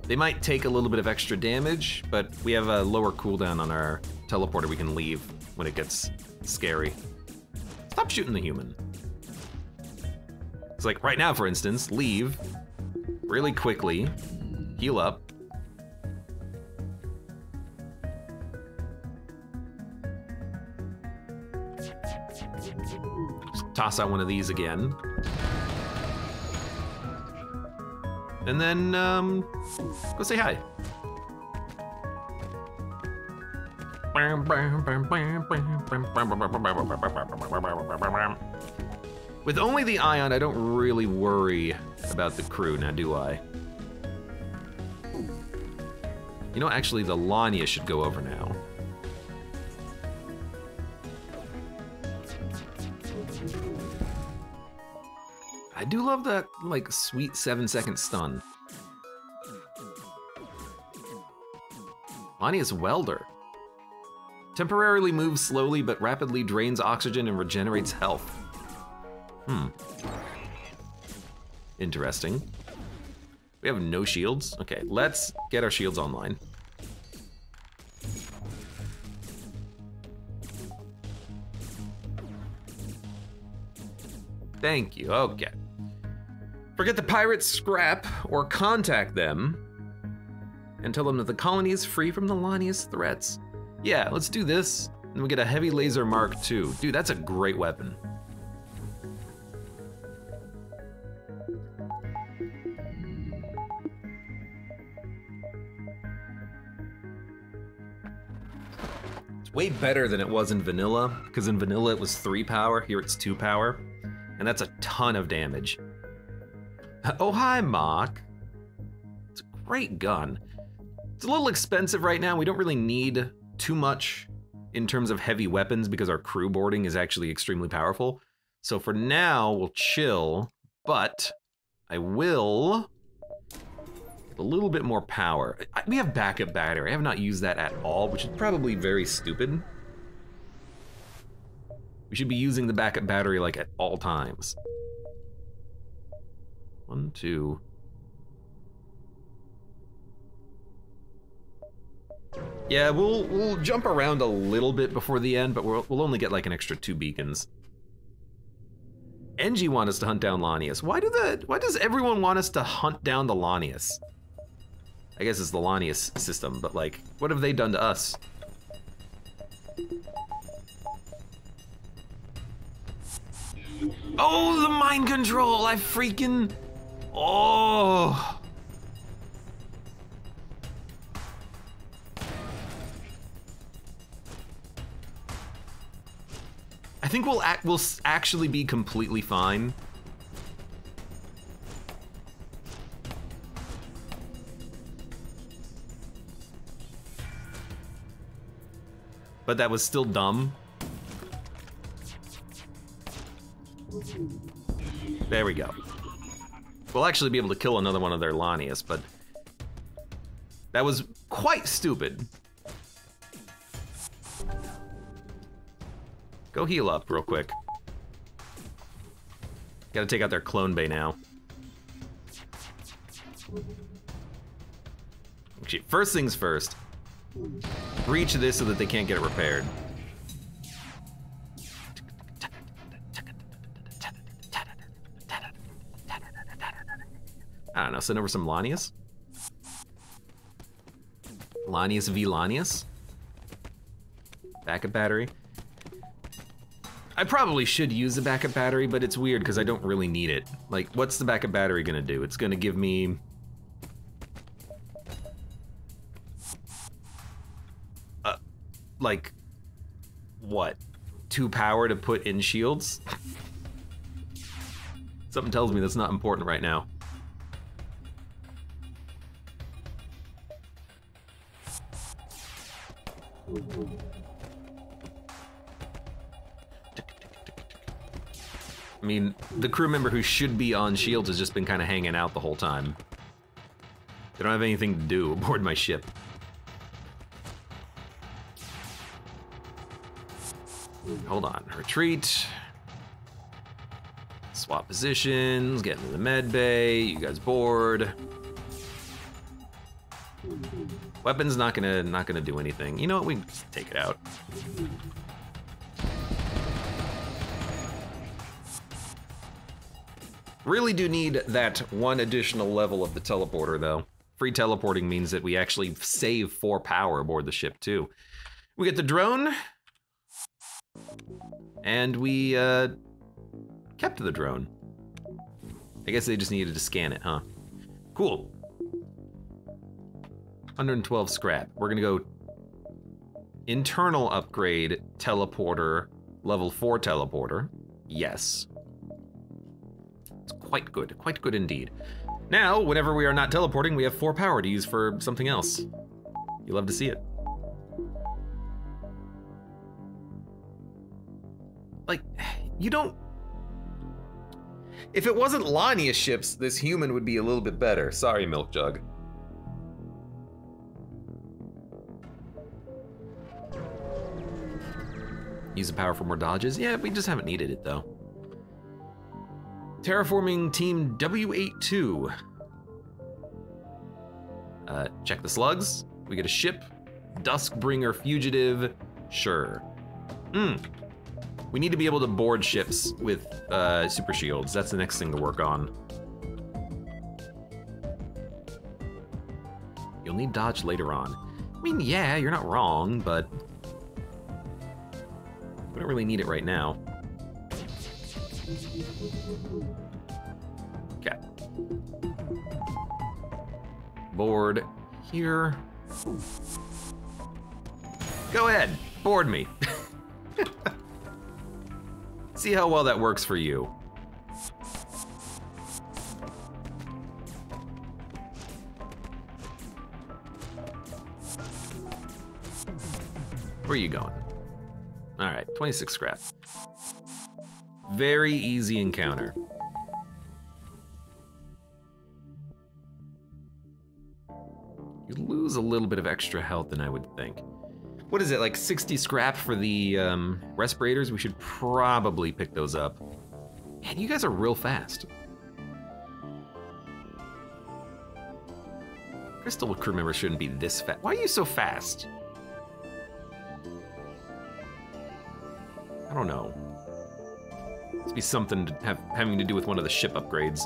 they might take a little bit of extra damage, but we have a lower cooldown on our teleporter. We can leave when it gets scary. Stop shooting the human. It's like right now, for instance, leave really quickly, heal up. Toss out one of these again. And then, go say hi. With only the Ion, I don't really worry about the crew, now do I? You know, actually, the Lanius should go over now. I do love that, like, sweet 7-second stun. Lanius Welder. Temporarily moves slowly, but rapidly drains oxygen and regenerates health. Hmm. Interesting. We have no shields? Okay, let's get our shields online. Thank you, okay. Forget the pirates' scrap, or contact them, and tell them that the colony is free from the Lanius threats. Yeah, let's do this, and we get a Heavy Laser Mark II. Dude, that's a great weapon. It's way better than it was in vanilla, because in vanilla it was 3 power, here it's 2 power, and that's a ton of damage. Oh, hi, Mach. It's a great gun. It's a little expensive right now. We don't really need too much in terms of heavy weapons because our crew boarding is actually extremely powerful. So for now, we'll chill, but I will get a little bit more power. We have backup battery. I have not used that at all, which is probably very stupid. We should be using the backup battery like at all times. 1, 2. Yeah, we'll jump around a little bit before the end, but we'll only get like an extra 2 beacons. NG want us to hunt down Lanius. Why does everyone want us to hunt down the Lanius? I guess it's the Lanius system, but like, what have they done to us? Oh, the mind control! I freaking... Oh! I think we'll actually be completely fine. But that was still dumb. There we go. We'll actually be able to kill another one of their Lanius, but that was quite stupid. Go heal up real quick. Gotta take out their clone bay now. Actually, first things first. Breach this so that they can't get it repaired. I don't know, send over some Lanius? Lanius v Lanius? Backup battery? I probably should use the backup battery, but it's weird because I don't really need it. Like, what's the backup battery gonna do? It's gonna give me... like, what? 2 power to put in shields? Something tells me that's not important right now. I mean, the crew member who should be on shields has just been kind of hanging out the whole time. They don't have anything to do aboard my ship. Hold on, retreat. Swap positions, get into the med bay, you guys bored. Weapon's not gonna do anything. You know what, we can just take it out. Really do need that one additional level of the teleporter though. Free teleporting means that we actually save 4 power aboard the ship too. We get the drone. And we kept the drone. I guess they just needed to scan it, huh? Cool. 112 scrap. We're gonna go Internal upgrade, teleporter, level 4 teleporter. Yes. It's quite good indeed. Now, whenever we are not teleporting, we have 4 power to use for something else. You'll love to see it. Like, you don't... If it wasn't Lanius ships, this human would be a little bit better. Sorry, Milk Jug. Use the power for more dodges. Yeah, we just haven't needed it, though. Terraforming Team W82. Check the slugs. We get a ship. Duskbringer Fugitive. Sure. We need to be able to board ships with super shields. That's the next thing to work on. You'll need dodge later on. I mean, yeah, you're not wrong, but... we don't really need it right now. Okay. Board here. Go ahead, board me. See how well that works for you. Where are you going? All right, 26 scrap. Very easy encounter. You lose a little bit of extra health than I would think. What is it, like 60 scrap for the respirators? We should probably pick those up. Man, you guys are real fast. Crystal crew members shouldn't be this fast. Why are you so fast? I don't know. Must be something to having to do with one of the ship upgrades.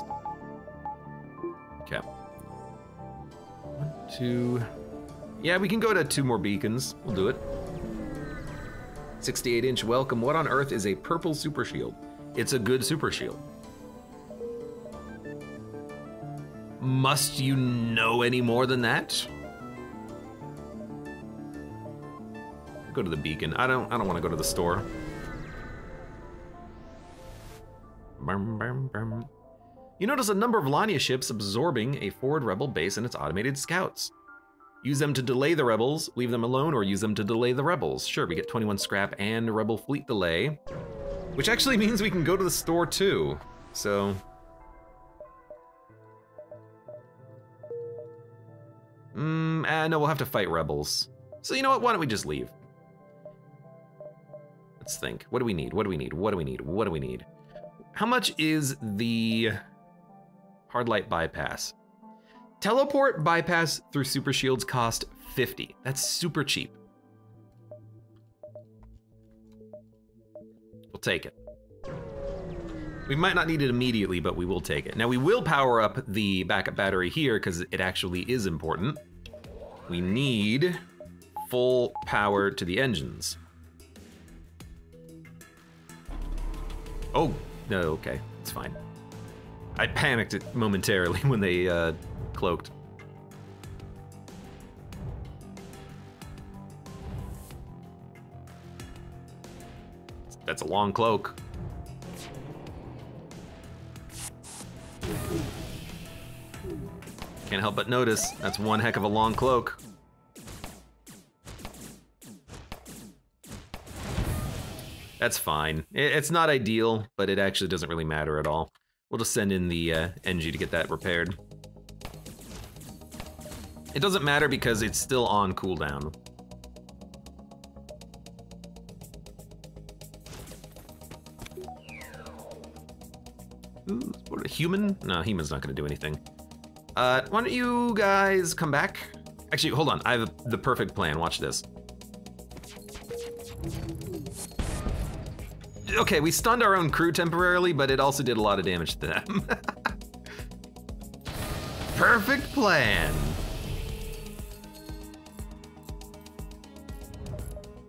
Okay. 1, 2. Yeah, we can go to 2 more beacons. We'll do it. 68-inch welcome. What on earth is a purple super shield? It's a good super shield. Must you know any more than that? Go to the beacon. I don't want to go to the store. You notice a number of Lanius ships absorbing a forward Rebel base and its automated scouts. Use them to delay the Rebels, leave them alone, or use them to delay the Rebels. Sure, we get 21 scrap and Rebel fleet delay, which actually means we can go to the store too, so. No, we'll have to fight Rebels. So you know what, why don't we just leave? Let's think, what do we need, what do we need, what do we need, what do we need? How much is the hard light bypass? Teleport bypass through super shields cost 50. That's super cheap. We'll take it. We might not need it immediately, but we will take it. Now we will power up the backup battery here because it actually is important. We need full power to the engines. Oh. No, okay, it's fine. I panicked it momentarily when they cloaked. That's a long cloak. Can't help but notice, that's one heck of a long cloak. That's fine. It's not ideal, but it actually doesn't really matter at all. We'll just send in the NG to get that repaired. It doesn't matter because it's still on cooldown. Ooh, what, a human? No, human's not gonna do anything. Why don't you guys come back? Actually, hold on, I have the perfect plan, watch this. Okay, we stunned our own crew temporarily, but it also did a lot of damage to them. Perfect plan.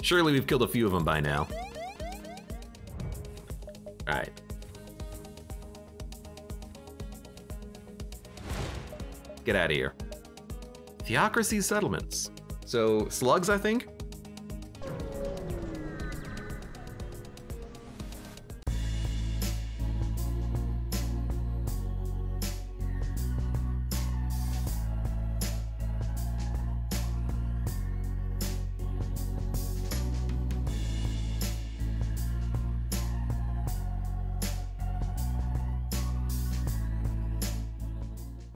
Surely we've killed a few of them by now. All right. Get out of here. Theocracy settlements. So slugs, I think?